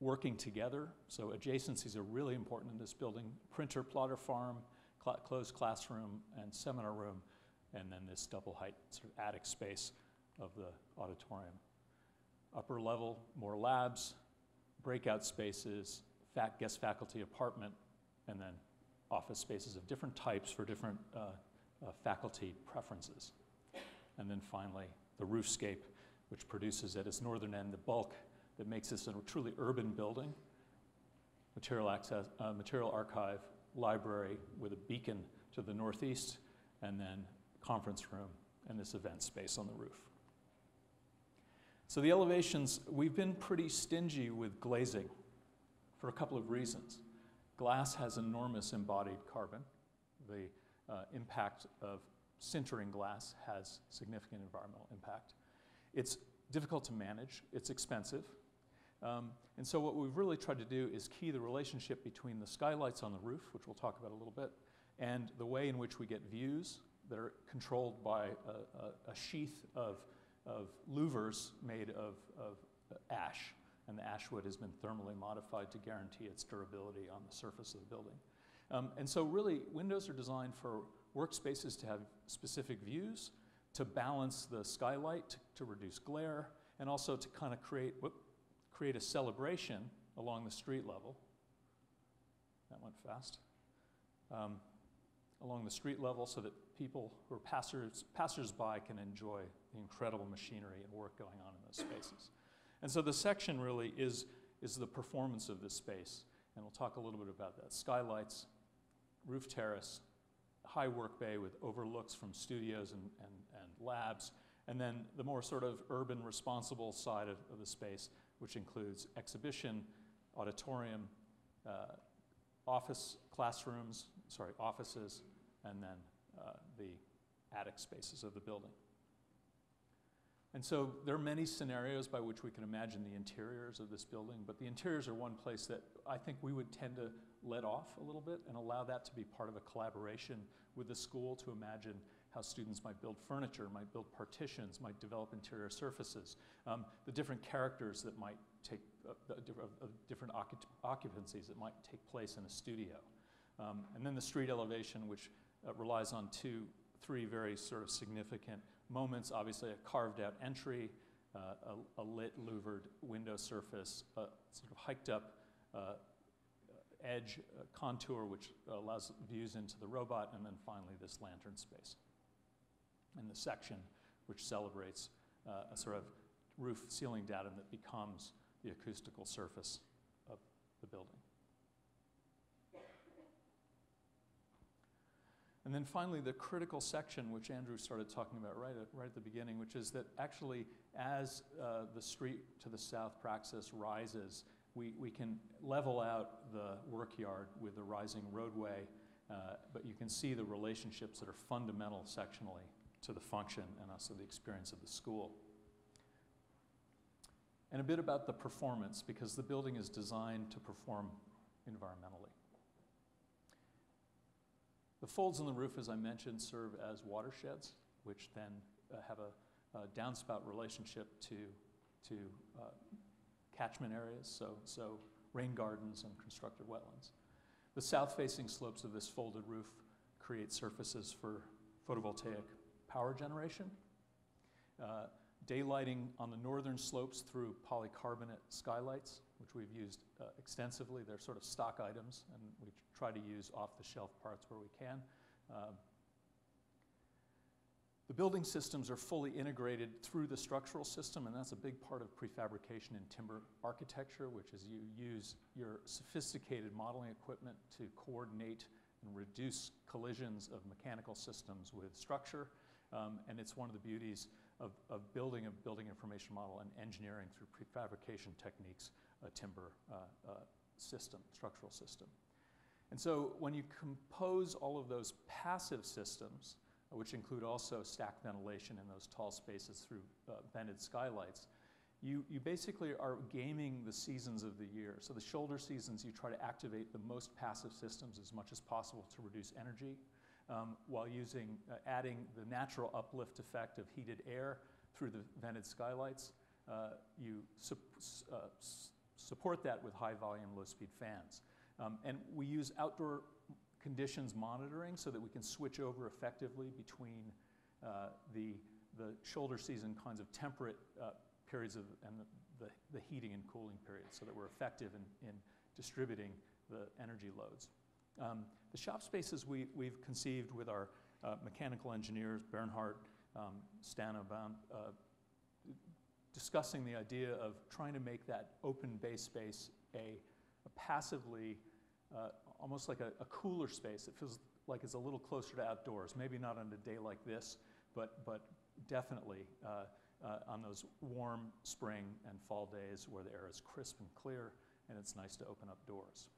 working together. So adjacencies are really important in this building. Printer, plotter farm, cl- closed classroom, and seminar room, and then this double height sort of attic space of the auditorium. Upper level, more labs, breakout spaces, fac- guest faculty apartment, and then office spaces of different types for different uh, uh, faculty preferences. And then finally, the roofscape, which produces at its northern end the bulk that makes this a truly urban building, material access, uh, material archive, library with a beacon to the northeast, and then conference room and this event space on the roof. So the elevations, we've been pretty stingy with glazing for a couple of reasons. Glass has enormous embodied carbon. The uh, impact of sintering glass has significant environmental impact. It's difficult to manage, it's expensive. Um, and so what we've really tried to do is key the relationship between the skylights on the roof, which we'll talk about a little bit, and the way in which we get views that are controlled by a, a, a sheath of, of louvers made of, of ash. And the ash wood has been thermally modified to guarantee its durability on the surface of the building. Um, and so really, windows are designed for workspaces to have specific views, to balance the skylight, to, to reduce glare, and also to kind of create, whoop, create a celebration along the street level. That went fast. Um, along the street level so that people who are passers, passersby can enjoy the incredible machinery and work going on in those spaces. And so the section really is, is the performance of this space, and we'll talk a little bit about that. Skylights, roof terrace, high work bay with overlooks from studios and, and, and labs, and then the more sort of urban responsible side of, of the space, which includes exhibition, auditorium, uh, office classrooms, sorry, offices, and then uh, the attic spaces of the building. And so there are many scenarios by which we can imagine the interiors of this building, but the interiors are one place that I think we would tend to let off a little bit and allow that to be part of a collaboration with the school to imagine how students might build furniture, might build partitions, might develop interior surfaces, um, the different characters that might take, uh, the, uh, different occup occupancies that might take place in a studio. Um, and then the street elevation, which uh, relies on two, three very sort of significant moments, obviously a carved out entry, uh, a, a lit louvered window surface, a sort of hiked up uh, edge uh, contour, which allows views into the robot, and then finally this lantern space. And the section which celebrates uh, a sort of roof ceiling datum that becomes the acoustical surface of the building. And then finally, the critical section, which Andrew started talking about right at, right at the beginning, which is that actually as uh, the street to the south praxis rises, we, we can level out the work yard with the rising roadway, uh, but you can see the relationships that are fundamental sectionally to the function and also the experience of the school. And a bit about the performance, because the building is designed to perform environmentally. The folds in the roof, as I mentioned, serve as watersheds, which then uh, have a, a downspout relationship to, to uh, catchment areas, so, so rain gardens and constructed wetlands. The south-facing slopes of this folded roof create surfaces for photovoltaic power generation. Uh, daylighting on the northern slopes through polycarbonate skylights, which we've used uh, extensively. They're sort of stock items, and we try to use off-the-shelf parts where we can. Uh, the building systems are fully integrated through the structural system, and that's a big part of prefabrication in timber architecture, which is you use your sophisticated modeling equipment to coordinate and reduce collisions of mechanical systems with structure. Um, and it's one of the beauties of, of building a building information model and engineering through prefabrication techniques, a timber uh, uh, system, structural system. And so when you compose all of those passive systems, which include also stack ventilation in those tall spaces through uh, vented skylights, you, you basically are gaming the seasons of the year. So the shoulder seasons, you try to activate the most passive systems as much as possible to reduce energy. Um, while using, uh, adding the natural uplift effect of heated air through the vented skylights. Uh, you su uh, support that with high volume, low speed fans. Um, and we use outdoor conditions monitoring so that we can switch over effectively between uh, the, the shoulder season kinds of temperate uh, periods of, and the, the heating and cooling periods so that we're effective in, in distributing the energy loads. Um, the shop spaces we, we've conceived with our uh, mechanical engineers, Bernhardt, um, Stanobaum, uh, discussing the idea of trying to make that open bay space a, a passively, uh, almost like a, a cooler space. It feels like it's a little closer to outdoors, maybe not on a day like this, but, but definitely uh, uh, on those warm spring and fall days where the air is crisp and clear and it's nice to open up doors.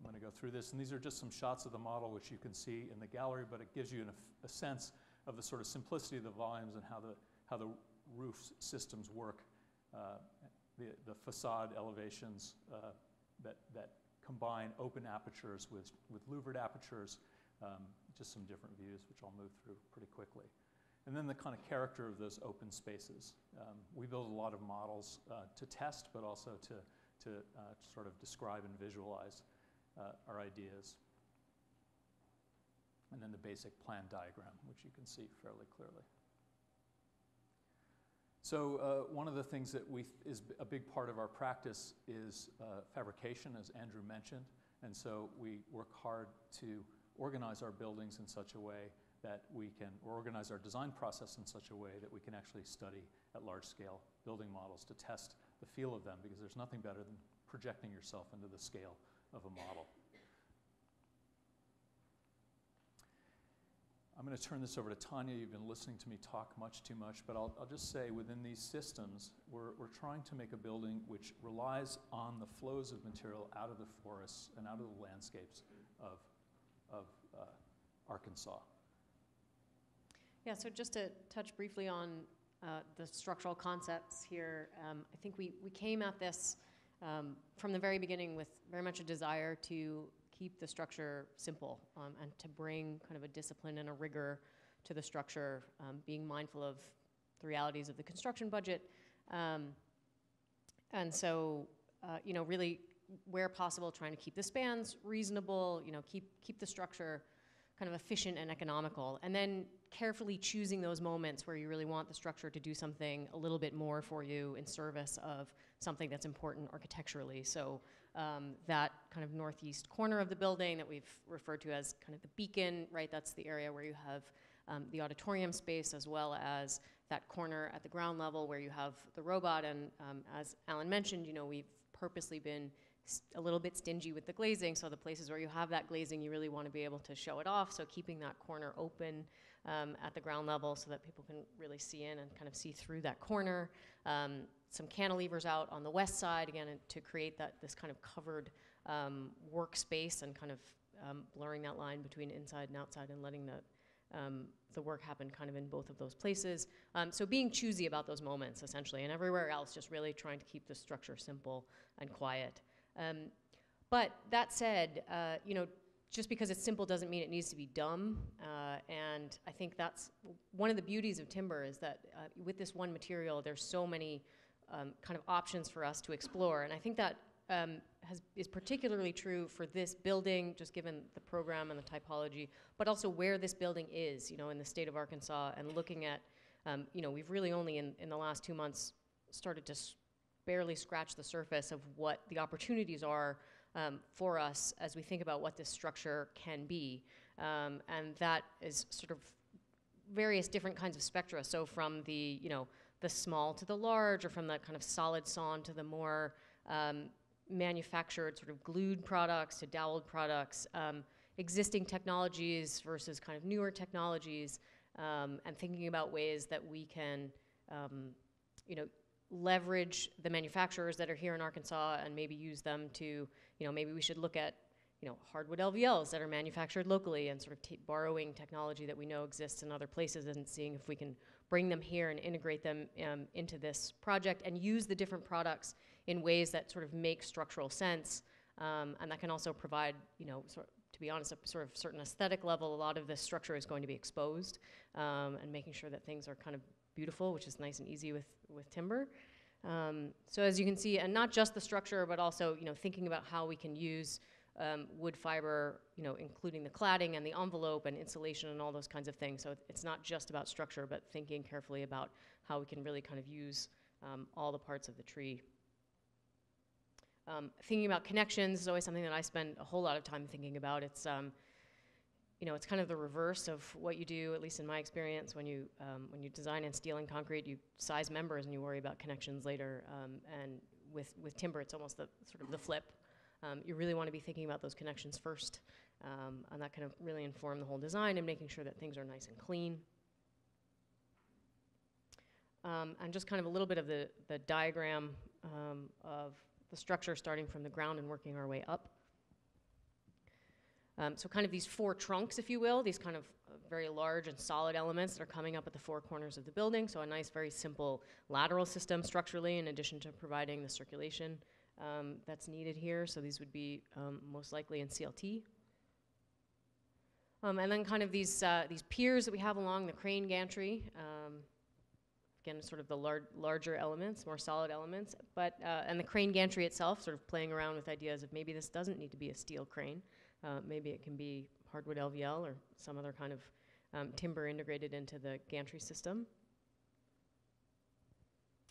I'm going to go through this, and these are just some shots of the model which you can see in the gallery, but it gives you an, a sense of the sort of simplicity of the volumes and how the, how the roof systems work, uh, the, the facade elevations uh, that, that combine open apertures with, with louvered apertures, um, just some different views, which I'll move through pretty quickly. And then the kind of character of those open spaces. Um, we build a lot of models uh, to test, but also to, to uh, sort of describe and visualize Uh, our ideas. And then the basic plan diagram, which you can see fairly clearly. So uh, one of the things that we th is a big part of our practice is uh, fabrication, as Andrew mentioned. And so we work hard to organize our buildings in such a way that we can, or organize our design process in such a way that we can actually study at large scale building models to test the feel of them, because there's nothing better than projecting yourself into the scale of a model. I'm going to turn this over to Tanya. You've been listening to me talk much too much, but I'll, I'll just say within these systems, we're, we're trying to make a building which relies on the flows of material out of the forests and out of the landscapes of, of uh, Arkansas. Yeah, so just to touch briefly on uh, the structural concepts here, um, I think we, we came at this um, from the very beginning with very much a desire to keep the structure simple um, and to bring kind of a discipline and a rigor to the structure, um, being mindful of the realities of the construction budget. Um, and so, uh, you know, really where possible, trying to keep the spans reasonable, you know, keep, keep the structure kind of efficient and economical, and then carefully choosing those moments where you really want the structure to do something a little bit more for you in service of something that's important architecturally. So um, that kind of northeast corner of the building that we've referred to as kind of the beacon, right? That's the area where you have um, the auditorium space, as well as that corner at the ground level where you have the robot. And um, as Alan mentioned, you know, we've purposely been a little bit stingy with the glazing, so the places where you have that glazing, you really want to be able to show it off, so keeping that corner open um, at the ground level so that people can really see in and kind of see through that corner. Um, some cantilevers out on the west side, again, to create that this kind of covered um, workspace and kind of um, blurring that line between inside and outside and letting the Um, the work happened kind of in both of those places. Um, so being choosy about those moments, essentially, and everywhere else, just really trying to keep the structure simple and quiet. Um, but that said, uh, you know, just because it's simple doesn't mean it needs to be dumb. Uh, and I think that's one of the beauties of timber, is that uh, with this one material, there's so many um, kind of options for us to explore. And I think that Um, has, is particularly true for this building, just given the program and the typology, but also where this building is, you know, in the state of Arkansas, and looking at, um, you know, we've really only in, in the last two months started to s barely scratch the surface of what the opportunities are um, for us as we think about what this structure can be. Um, and that is sort of various different kinds of spectra. So from the, you know, the small to the large, or from that kind of solid sawn to the more, um, manufactured sort of glued products to doweled products, um, existing technologies versus kind of newer technologies, um, and thinking about ways that we can, um, you know, leverage the manufacturers that are here in Arkansas and maybe use them to, you know, maybe we should look at, you know, hardwood L V Ls that are manufactured locally and sort of t borrowing technology that we know exists in other places and seeing if we can bring them here and integrate them um, into this project and use the different products in ways that sort of make structural sense. Um, and that can also provide, you know, sort of, to be honest, a sort of certain aesthetic level. A lot of this structure is going to be exposed, um, and making sure that things are kind of beautiful, which is nice and easy with, with timber. Um, so as you can see, and not just the structure, but also, you know, thinking about how we can use Um, wood fiber, you know, including the cladding and the envelope and insulation and all those kinds of things. So it's not just about structure, but thinking carefully about how we can really kind of use um, all the parts of the tree. Um, thinking about connections is always something that I spend a whole lot of time thinking about. It's, um, you know, it's kind of the reverse of what you do, at least in my experience, when you um, when you design in steel and concrete, you size members and you worry about connections later. Um, and with with timber, it's almost the sort of the flip. Um, you really want to be thinking about those connections first, um, and that can really inform the whole design and making sure that things are nice and clean. Um, and just kind of a little bit of the, the diagram um, of the structure, starting from the ground and working our way up. Um, so kind of these four trunks, if you will, these kind of very large and solid elements that are coming up at the four corners of the building. So a nice, very simple lateral system structurally, in addition to providing the circulation Um, that's needed here. So these would be um, most likely in C L T. Um, and then kind of these, uh, these piers that we have along the crane gantry. Um, again, sort of the lar larger elements, more solid elements. But, uh, and the crane gantry itself, sort of playing around with ideas of maybe this doesn't need to be a steel crane. Uh, maybe it can be hardwood L V L or some other kind of um, timber integrated into the gantry system.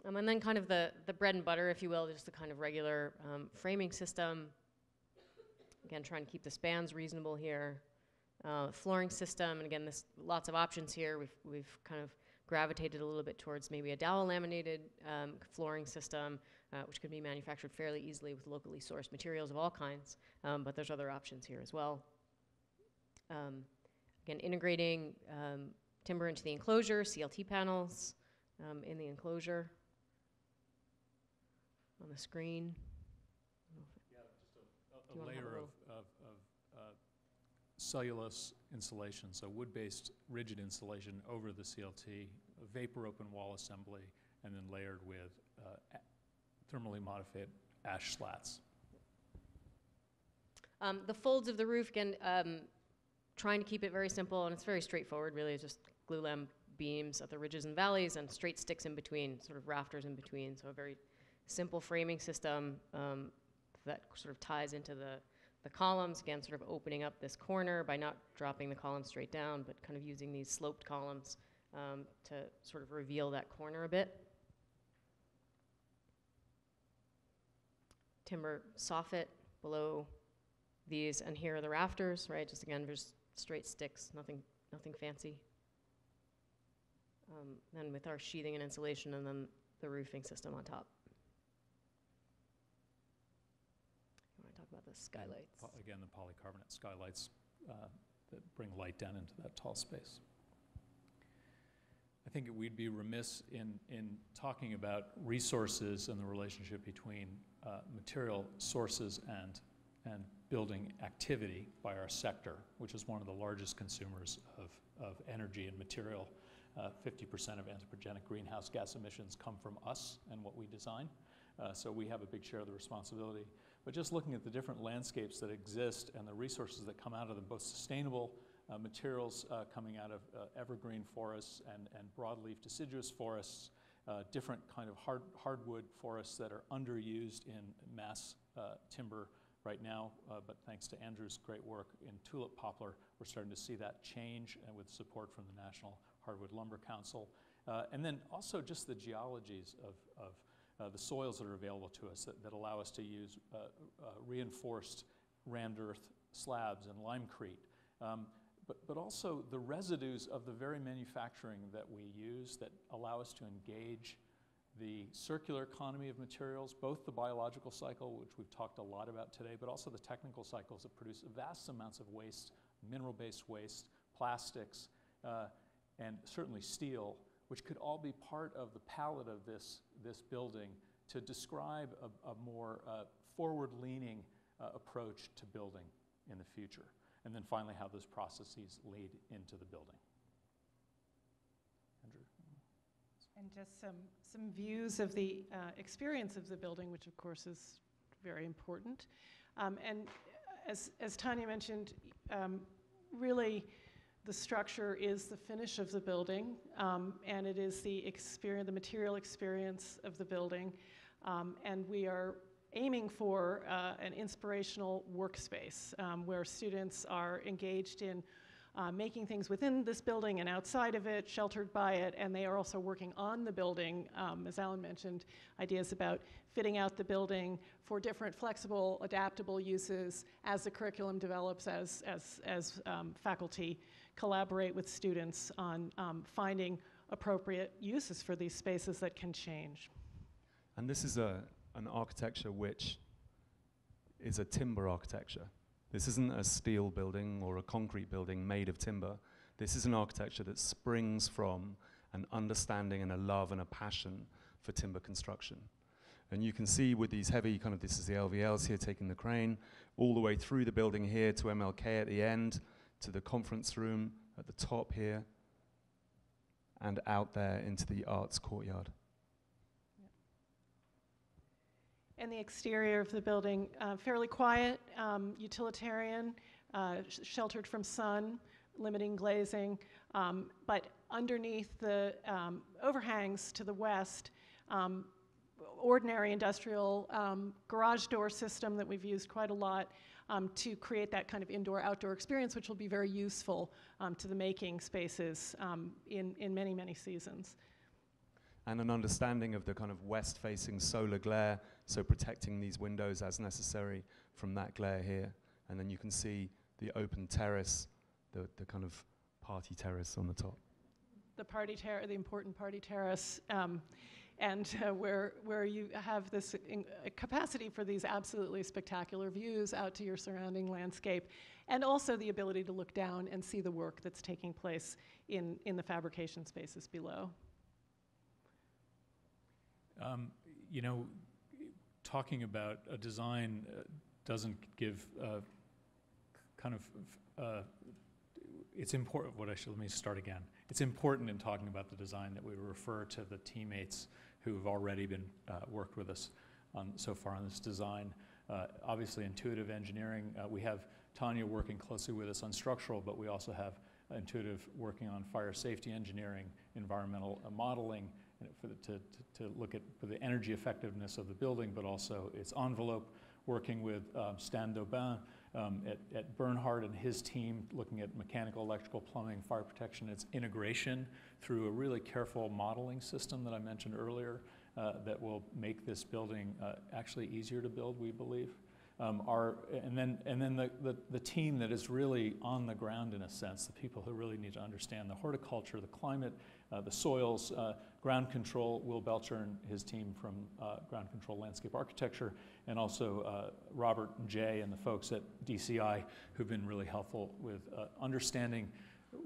Um, and then kind of the, the bread and butter, if you will, just the kind of regular um, framing system. Again, trying to keep the spans reasonable here. uh, flooring system. And again, there's lots of options here. We've, we've kind of gravitated a little bit towards maybe a dowel laminated um, flooring system, uh, which could be manufactured fairly easily with locally sourced materials of all kinds, um, but there's other options here as well. Um, again, integrating um, timber into the enclosure, C L T panels um, in the enclosure on the screen. Yeah, just a, a, a layer a of, of, of uh, cellulose insulation, so wood-based rigid insulation over the C L T, a vapor open wall assembly, and then layered with uh, thermally modified ash slats. Um, the folds of the roof, again, um, trying to keep it very simple, and it's very straightforward, really. It's just glulam beams at the ridges and valleys and straight sticks in between, sort of rafters in between, so a very simple framing system um, that sort of ties into the, the columns, again, sort of opening up this corner by not dropping the columns straight down, but kind of using these sloped columns um, to sort of reveal that corner a bit. Timber soffit below these, and here are the rafters, right? Just again, just straight sticks, nothing, nothing fancy. Um, then with our sheathing and insulation, and then the roofing system on top. The skylights. Again, the polycarbonate skylights uh, that bring light down into that tall space. I think we'd be remiss in, in talking about resources and the relationship between uh, material sources and, and building activity by our sector, which is one of the largest consumers of, of energy and material. Uh, fifty percent of anthropogenic greenhouse gas emissions come from us and what we design. Uh, so we have a big share of the responsibility. But just looking at the different landscapes that exist and the resources that come out of them, both sustainable uh, materials uh, coming out of uh, evergreen forests and, and broadleaf deciduous forests, uh, different kind of hard, hardwood forests that are underused in mass uh, timber right now, uh, but thanks to Andrew's great work in tulip poplar, we're starting to see that change, and with support from the National Hardwood Lumber Council. Uh, and then also just the geologies of, of Uh, the soils that are available to us that, that allow us to use uh, uh, reinforced rammed earth slabs and limecrete. Um, but, but also the residues of the very manufacturing that we use that allow us to engage the circular economy of materials, both the biological cycle, which we've talked a lot about today, but also the technical cycles that produce vast amounts of waste, mineral-based waste, plastics, uh, and certainly steel, which could all be part of the palette of this, this building to describe a, a more uh, forward-leaning uh, approach to building in the future. And then finally, how those processes lead into the building. Andrew? And just some, some views of the uh, experience of the building, which of course is very important. Um, and as, as Tanya mentioned, um, really, the structure is the finish of the building, um, and it is the experience, the material experience of the building, um, and we are aiming for uh, an inspirational workspace um, where students are engaged in uh, making things within this building and outside of it, sheltered by it, and they are also working on the building, um, as Alan mentioned, ideas about fitting out the building for different flexible, adaptable uses as the curriculum develops, as, as, as um, faculty collaborate with students on um, finding appropriate uses for these spaces that can change. And this is a, an architecture which is a timber architecture. This isn't a steel building or a concrete building made of timber. This is an architecture that springs from an understanding and a love and a passion for timber construction. And you can see with these heavy, kind of this is the L V Ls here taking the crane, all the way through the building here to M L K at the end, to the conference room at the top here, and out there into the arts courtyard. And the exterior of the building, uh, fairly quiet, um, utilitarian, uh, sh sheltered from sun, limiting glazing, um, but underneath the um, overhangs to the west, um, ordinary industrial um, garage door system that we've used quite a lot Um, to create that kind of indoor-outdoor experience, which will be very useful um, to the making spaces um, in, in many, many seasons. And an understanding of the kind of west-facing solar glare, so protecting these windows as necessary from that glare here. And then you can see the open terrace the, the kind of party terrace on the top. The party terrace, the important party terrace, um, and uh, where, where you have this in capacity for these absolutely spectacular views out to your surrounding landscape, and also the ability to look down and see the work that's taking place in, in the fabrication spaces below. Um, you know, talking about a design uh, doesn't give uh, kind of, uh, it's important, what I should, let me start again. It's important in talking about the design that we refer to the teammates who have already been uh, worked with us on, so far on this design. Uh, obviously, Intuitive Engineering, uh, we have Tanya working closely with us on structural, but we also have Intuitive working on fire safety engineering, environmental uh, modeling, for the, to, to look at for the energy effectiveness of the building, but also its envelope, working with um, Stan Daubin um, at, at Bernhard and his team, looking at mechanical, electrical, plumbing, fire protection, its integration through a really careful modeling system that I mentioned earlier uh, that will make this building uh, actually easier to build, we believe. Um, our, and then, and then the, the, the team that is really on the ground, in a sense, the people who really need to understand the horticulture, the climate, uh, the soils, uh, ground control, Will Belcher and his team from uh, Ground Control Landscape Architecture, and also uh, Robert and Jay and the folks at D C I who've been really helpful with uh, understanding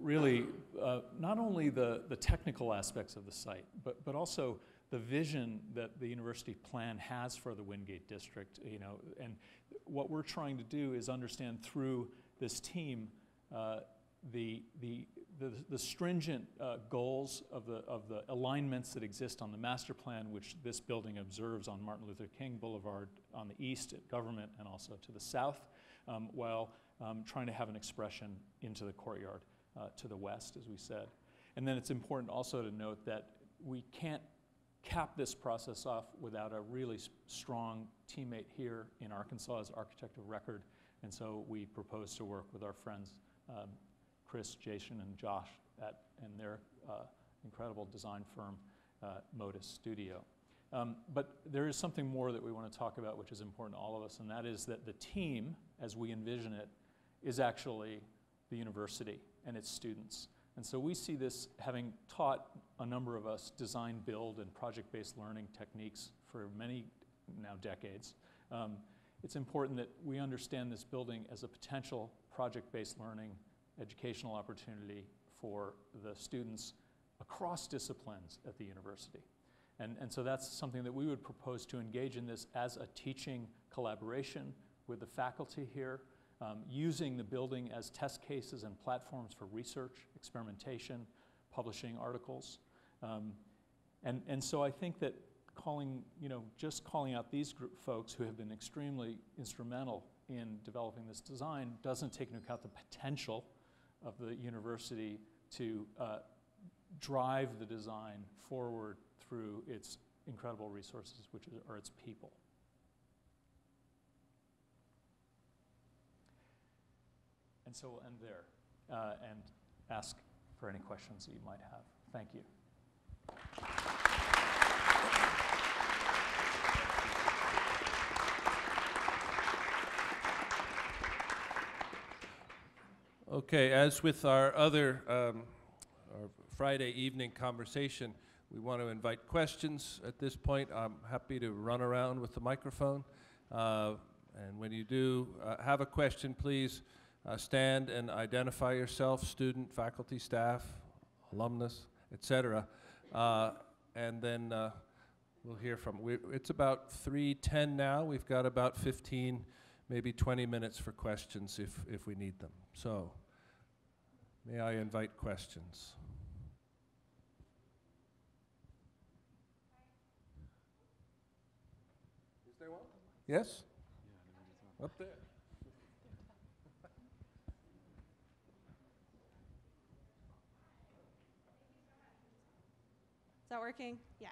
really uh, not only the, the technical aspects of the site, but, but also the vision that the university plan has for the Windgate District, you know, and what we're trying to do is understand through this team uh, the, the, the, the stringent uh, goals of the, of the alignments that exist on the master plan, which this building observes on Martin Luther King Boulevard on the east at Government and also to the south, um, while um, trying to have an expression into the courtyard uh, to the west, as we said. And then it's important also to note that we can't cap this process off without a really strong teammate here in Arkansas as architect of record, and so we propose to work with our friends um, Chris, Jason, and Josh at and their uh, incredible design firm, uh, Modus Studio. Um, but there is something more that we want to talk about, which is important to all of us, and that is that the team, as we envision it, is actually the university and its students. And so we see this, having taught a number of us design, build, and project-based learning techniques for many, now decades, um, it's important that we understand this building as a potential project-based learning educational opportunity for the students across disciplines at the university. And, and so that's something that we would propose to engage in this as a teaching collaboration with the faculty here, Um, using the building as test cases and platforms for research, experimentation, publishing articles. Um, and, and so I think that calling, you know, just calling out these group folks who have been extremely instrumental in developing this design doesn't take into account the potential of the university to uh, drive the design forward through its incredible resources, which are its people. And so we'll end there uh, and ask for any questions that you might have. Thank you. Okay, as with our other um, our Friday evening conversation, we want to invite questions at this point. I'm happy to run around with the microphone. Uh, and when you do uh, have a question, please Uh, stand and identify yourself, student, faculty, staff, alumnus, et cetera. Uh, and then uh, we'll hear from, we, it's about three ten now. We've got about fifteen, maybe twenty minutes for questions if, if we need them. So may I invite questions? Is there one? Yes? Yeah, up there. Is that working? Yeah.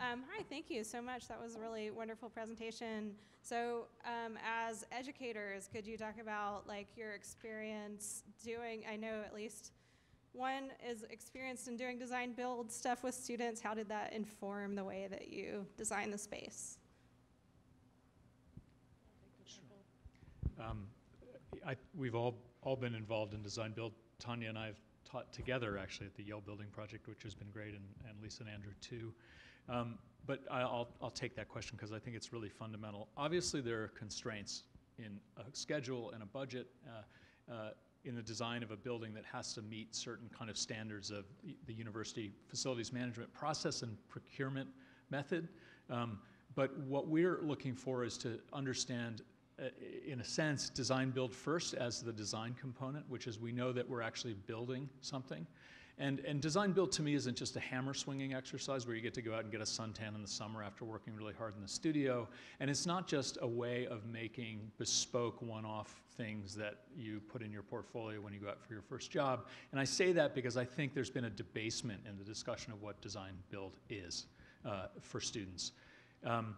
Um, hi, thank you so much. That was a really wonderful presentation. So um, as educators, could you talk about like your experience doing, I know at least one is experienced in doing design build stuff with students. How did that inform the way that you design the space? Um, I, we've all all been involved in design build. Tanya and I have taught together actually at the Yale Building Project, which has been great, and, and Lisa and Andrew too. Um, but I'll, I'll take that question because I think it's really fundamental. Obviously there are constraints in a schedule and a budget uh, uh, in the design of a building that has to meet certain kind of standards of the university facilities management process and procurement method. Um, but what we're looking for is to understand, uh, in a sense, design build first as the design component, which is we know that we're actually building something. And, and design build to me isn't just a hammer swinging exercise where you get to go out and get a suntan in the summer after working really hard in the studio. And it's not just a way of making bespoke one-off things that you put in your portfolio when you go out for your first job. And I say that because I think there's been a debasement in the discussion of what design build is uh, for students. Um,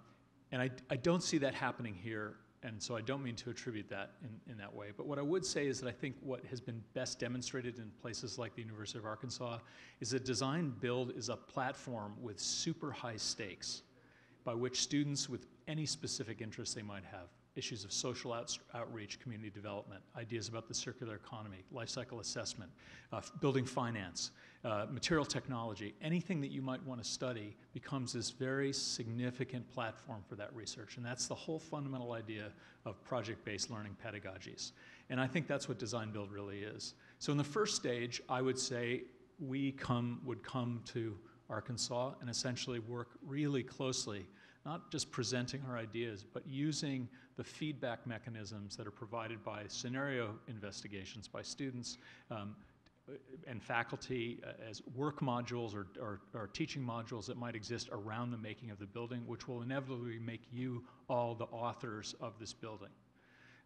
and I, I don't see that happening here. And so I don't mean to attribute that in, in that way. But what I would say is that I think what has been best demonstrated in places like the University of Arkansas is that design build is a platform with super high stakes by which students with any specific interest they might have, issues of social out, outreach, community development, ideas about the circular economy, life cycle assessment, uh, building finance, uh, material technology, anything that you might want to study becomes this very significant platform for that research. And that's the whole fundamental idea of project-based learning pedagogies. And I think that's what design build really is. So in the first stage, I would say we come, would come to Arkansas and essentially work really closely, not just presenting our ideas, but using the feedback mechanisms that are provided by scenario investigations by students um, and faculty as work modules or, or, or teaching modules that might exist around the making of the building, which will inevitably make you all the authors of this building.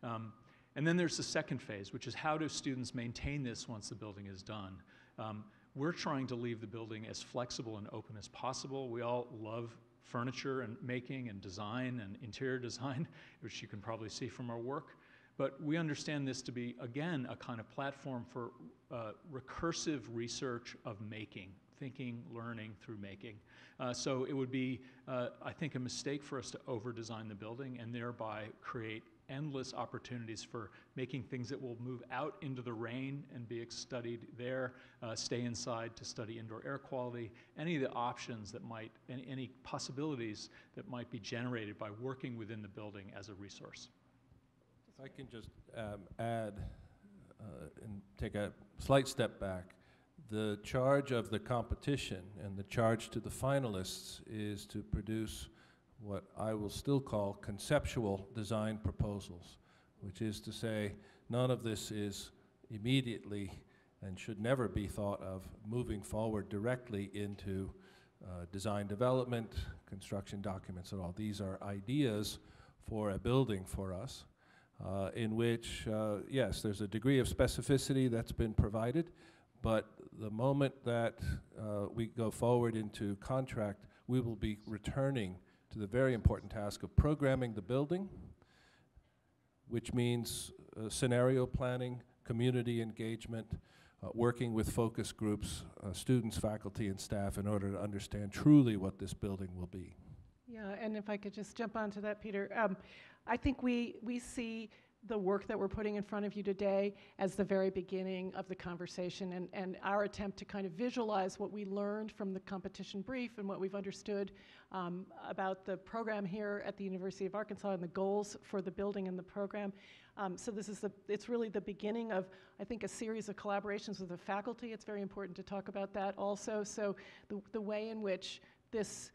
Um, and then there's the second phase, which is how do students maintain this once the building is done? Um, we're trying to leave the building as flexible and open as possible. We all love furniture and making and design and interior design, which you can probably see from our work. But we understand this to be, again, a kind of platform for uh, recursive research of making, thinking, learning through making. Uh, so it would be, uh, I think, a mistake for us to over-design the building and thereby create endless opportunities for making things that will move out into the rain and be studied there, uh, stay inside to study indoor air quality, any of the options that might, any, any possibilities that might be generated by working within the building as a resource. If I can just um, add uh, and take a slight step back, the charge of the competition and the charge to the finalists is to produce what I will still call conceptual design proposals, which is to say none of this is immediately and should never be thought of moving forward directly into uh, design development, construction documents at all. These are ideas for a building for us uh, in which, uh, yes, there's a degree of specificity that's been provided, but the moment that uh, we go forward into contract, we will be returning to the very important task of programming the building, which means uh, scenario planning, community engagement, uh, working with focus groups, uh, students, faculty, and staff in order to understand truly what this building will be. Yeah, and if I could just jump onto that, Peter. Um, I think we, we see the work that we're putting in front of you today as the very beginning of the conversation and, and our attempt to kind of visualize what we learned from the competition brief and what we've understood um, about the program here at the University of Arkansas and the goals for the building and the program. Um, so this is the, it's really the beginning of, I think, a series of collaborations with the faculty. It's very important to talk about that also. So the, the way in which this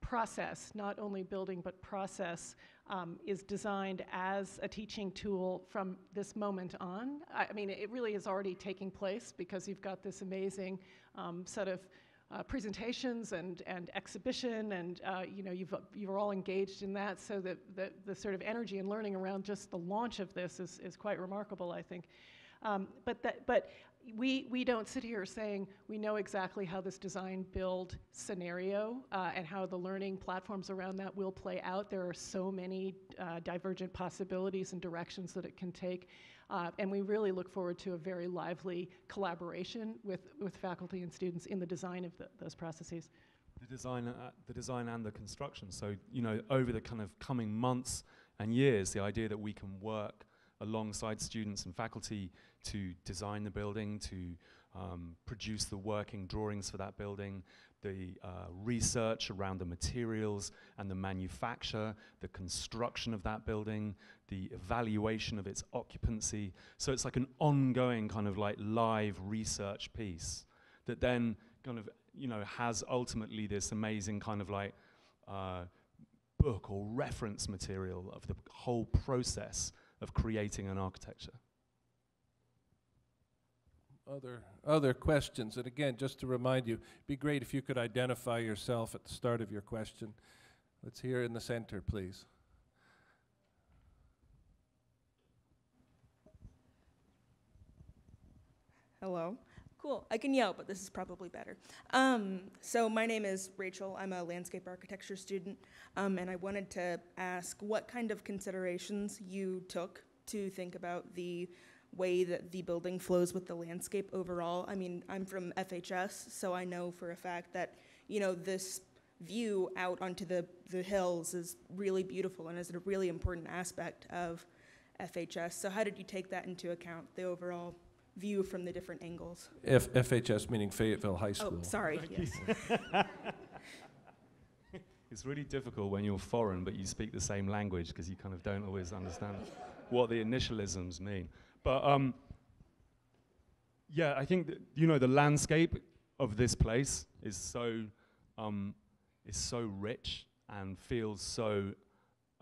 process, not only building but process, Um, is designed as a teaching tool from this moment on. I, I mean, it really is already taking place because you've got this amazing um, set of uh, presentations and, and exhibition, and uh, you know, you've, uh, you're all engaged in that, so that the, the sort of energy and learning around just the launch of this is, is quite remarkable, I think. Um, but that, but we, we don't sit here saying we know exactly how this design build scenario uh, and how the learning platforms around that will play out. There are so many uh, divergent possibilities and directions that it can take. Uh, and we really look forward to a very lively collaboration with, with faculty and students in the design of the, those processes. The design, uh, the design and the construction. So, you know, over the kind of coming months and years, the idea that we can work alongside students and faculty to design the building, to um, produce the working drawings for that building, the uh, research around the materials and the manufacture, the construction of that building, the evaluation of its occupancy. So it's like an ongoing kind of like live research piece that then kind of, you know, has ultimately this amazing kind of like uh, book or reference material of the whole process of creating an architecture. Other, other questions, and again, just to remind you, it'd be great if you could identify yourself at the start of your question. Let's hear in the center, please. Hello. Cool, I can yell, but this is probably better. Um, so my name is Rachel, I'm a landscape architecture student, um, and I wanted to ask what kind of considerations you took to think about the way that the building flows with the landscape overall. I mean, I'm from F H S, so I know for a fact that, you know, this view out onto the, the hills is really beautiful and is a really important aspect of F H S. So how did you take that into account, the overall view from the different angles? F FHS meaning Fayetteville High School. Oh, sorry. Yes. It's really difficult when you're foreign, but you speak the same language because you kind of don't always understand what the initialisms mean. But um, yeah, I think that, you know, the landscape of this place is so um, is so rich and feels so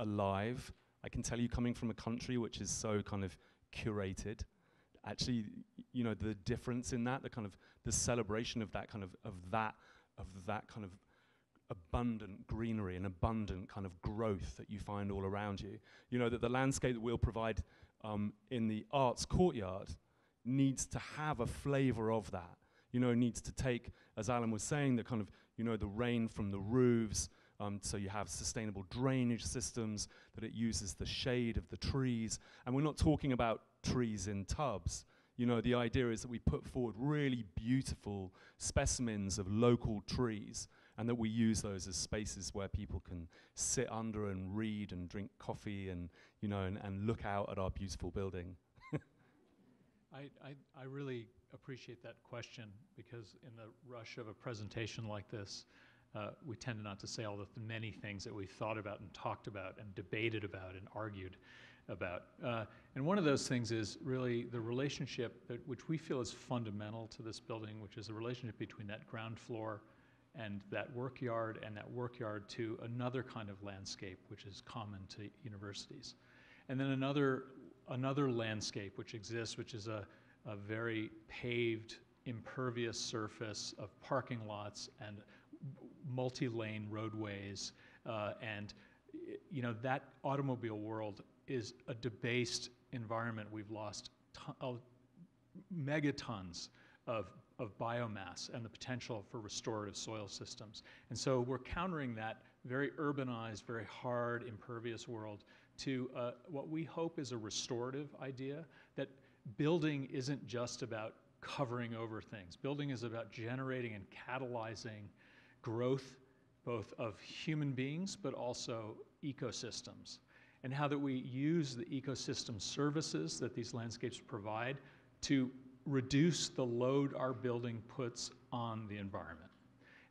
alive. I can tell you, coming from a country which is so kind of curated, actually, you know, the difference in that, the kind of the celebration of that kind of of that of that kind of abundant greenery and abundant kind of growth that you find all around you. You know, that the landscape that we'll provide um, in the arts courtyard needs to have a flavor of that. You know, needs to take, as Alan was saying, the kind of, you know, the rain from the roofs. Um, so you have sustainable drainage systems, that it uses the shade of the trees. And we're not talking about trees in tubs. You know, the idea is that we put forward really beautiful specimens of local trees and that we use those as spaces where people can sit under and read and drink coffee and, you know, and, and look out at our beautiful building. I, I, I really appreciate that question, because in the rush of a presentation like this, Uh, we tend not to say all the th many things that we've thought about and talked about and debated about and argued about. Uh, and one of those things is really the relationship that which we feel is fundamental to this building, which is the relationship between that ground floor and that work yard, and that work yard to another kind of landscape which is common to universities. And then another, another landscape which exists, which is a, a very paved, impervious surface of parking lots and multi-lane roadways, uh, and you know, that automobile world is a debased environment. We've lost ton uh, megatons of, of biomass and the potential for restorative soil systems. And so we're countering that very urbanized, very hard, impervious world to uh, what we hope is a restorative idea, that building isn't just about covering over things. Building is about generating and catalyzing growth, both of human beings, but also ecosystems, and how that we use the ecosystem services that these landscapes provide to reduce the load our building puts on the environment.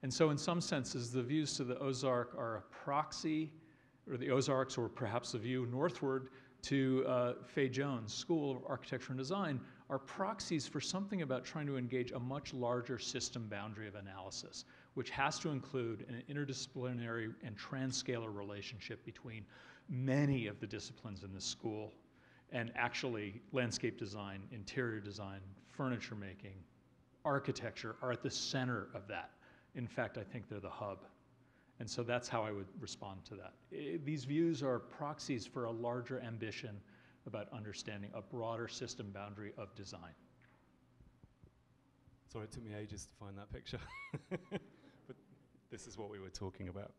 And so in some senses, the views to the Ozark are a proxy, or the Ozarks, or perhaps the view northward to uh, Fay Jones School of Architecture and Design, are proxies for something about trying to engage a much larger system boundary of analysis, which has to include an interdisciplinary and transscalar relationship between many of the disciplines in the school, and actually landscape design, interior design, furniture making, architecture are at the center of that. In fact, I think they're the hub. And so that's how I would respond to that. I, these views are proxies for a larger ambition about understanding a broader system boundary of design. Sorry, it took me ages to find that picture. But this is what we were talking about.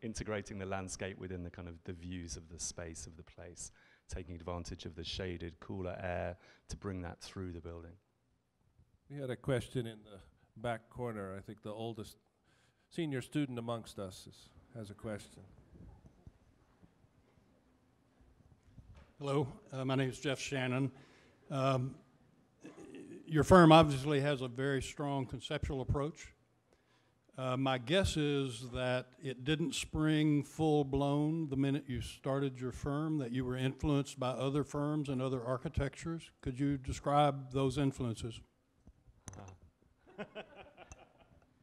Integrating the landscape within the kind of the views of the space of the place, taking advantage of the shaded, cooler air to bring that through the building. We had a question in the back corner. I think the oldest senior student amongst us is, has a question. Hello, uh, my name is Jeff Shannon. Um, your firm obviously has a very strong conceptual approach. Uh, my guess is that it didn't spring full-blown the minute you started your firm, that you were influenced by other firms and other architectures. Could you describe those influences? Uh,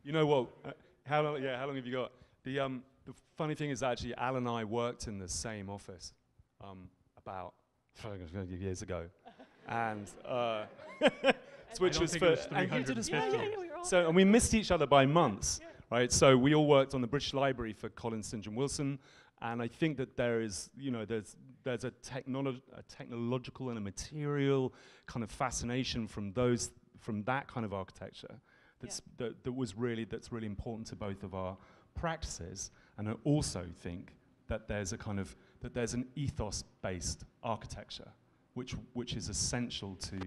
you know what? Uh, how long? Yeah, how long have you got? The um, the funny thing is actually, Al and I worked in the same office. Um, about years ago, and uh, which was for was yeah, yeah, yeah, we so and we missed each other by months, yeah. Right? So we all worked on the British Library for Colin Saint John Wilson, and I think that there is, you know, there's there's a, technolo a technological and a material kind of fascination from those from that kind of architecture that's yeah. that, that was really that's really important to both of our practices, and I also think that there's a kind of that there's an ethos-based architecture, which which is essential to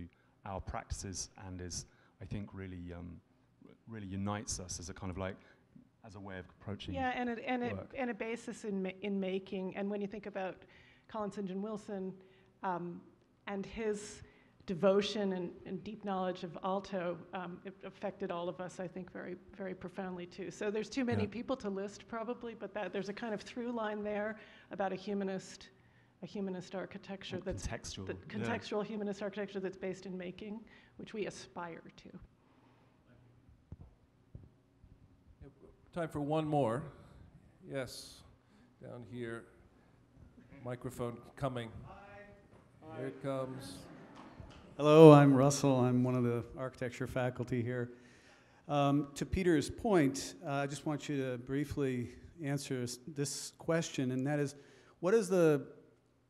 our practices and is, I think, really um, really unites us as a kind of like as a way of approaching. Yeah, and it, and work. It, and a basis in ma in making. And when you think about Colin Saint John Wilson um, and his devotion and, and deep knowledge of alto, um, it affected all of us, I think, very very profoundly too. So there's too many yeah. people to list probably, but that there's a kind of through line there about a humanist, a humanist architecture and that's contextual, th contextual yeah. humanist architecture that's based in making, which we aspire to. Time for one more. Yes, down here. Microphone coming. Hi. Here it comes. Hello, I'm Russell. I'm one of the architecture faculty here. Um, to Peter's point, uh, I just want you to briefly answer this question, and that is, what is the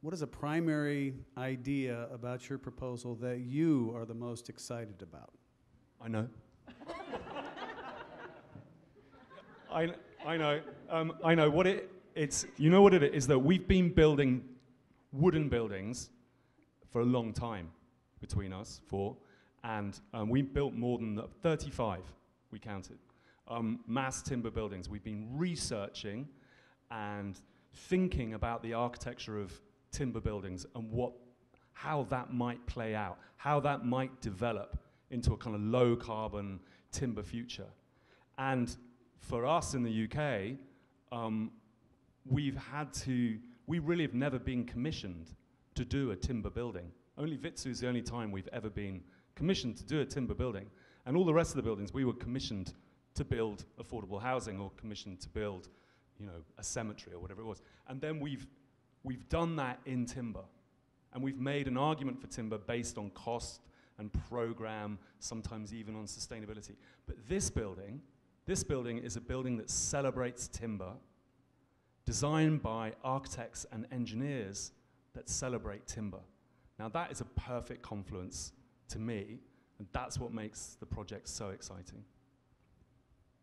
what is a primary idea about your proposal that you are the most excited about? I know. I I know. Um, I know what it it's. You know what it is that we've been building wooden buildings for a long time. Between us four, and um, we built more than thirty-five, we counted, um, mass timber buildings. We've been researching and thinking about the architecture of timber buildings and what, how that might play out, how that might develop into a kind of low-carbon timber future. And for us in the U K, um, we've had to, we really have never been commissioned to do a timber building. Only Vitsu is the only time we've ever been commissioned to do a timber building. And all the rest of the buildings, we were commissioned to build affordable housing or commissioned to build, you know, a cemetery or whatever it was. And then we've, we've done that in timber. And we've made an argument for timber based on cost and program, sometimes even on sustainability. But this building, this building is a building that celebrates timber, designed by architects and engineers that celebrate timber. Now that is a perfect confluence to me, and that's what makes the project so exciting.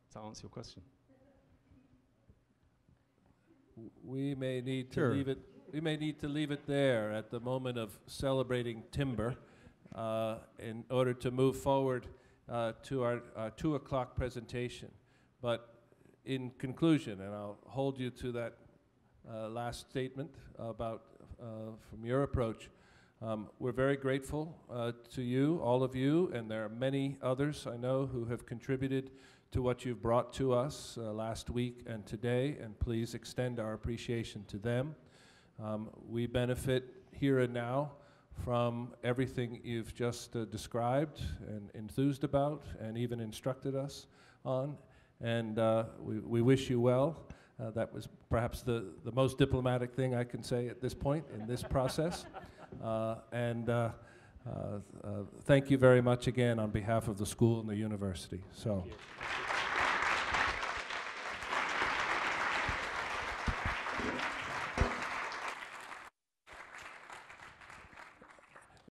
Does that answer your question? We may need sure. to leave it. We may need to leave it there at the moment of celebrating timber, uh, in order to move forward uh, to our uh, two o'clock presentation. But in conclusion, and I'll hold you to that uh, last statement about uh, from your approach. Um, we're very grateful uh, to you, all of you, and there are many others I know who have contributed to what you've brought to us uh, last week and today, and please extend our appreciation to them. Um, we benefit here and now from everything you've just uh, described and enthused about and even instructed us on, and uh, we, we wish you well. Uh, that was perhaps the, the most diplomatic thing I can say at this point in this process. Uh, and uh, uh, uh, thank you very much again on behalf of the school and the university. So. Thank you. Thank you.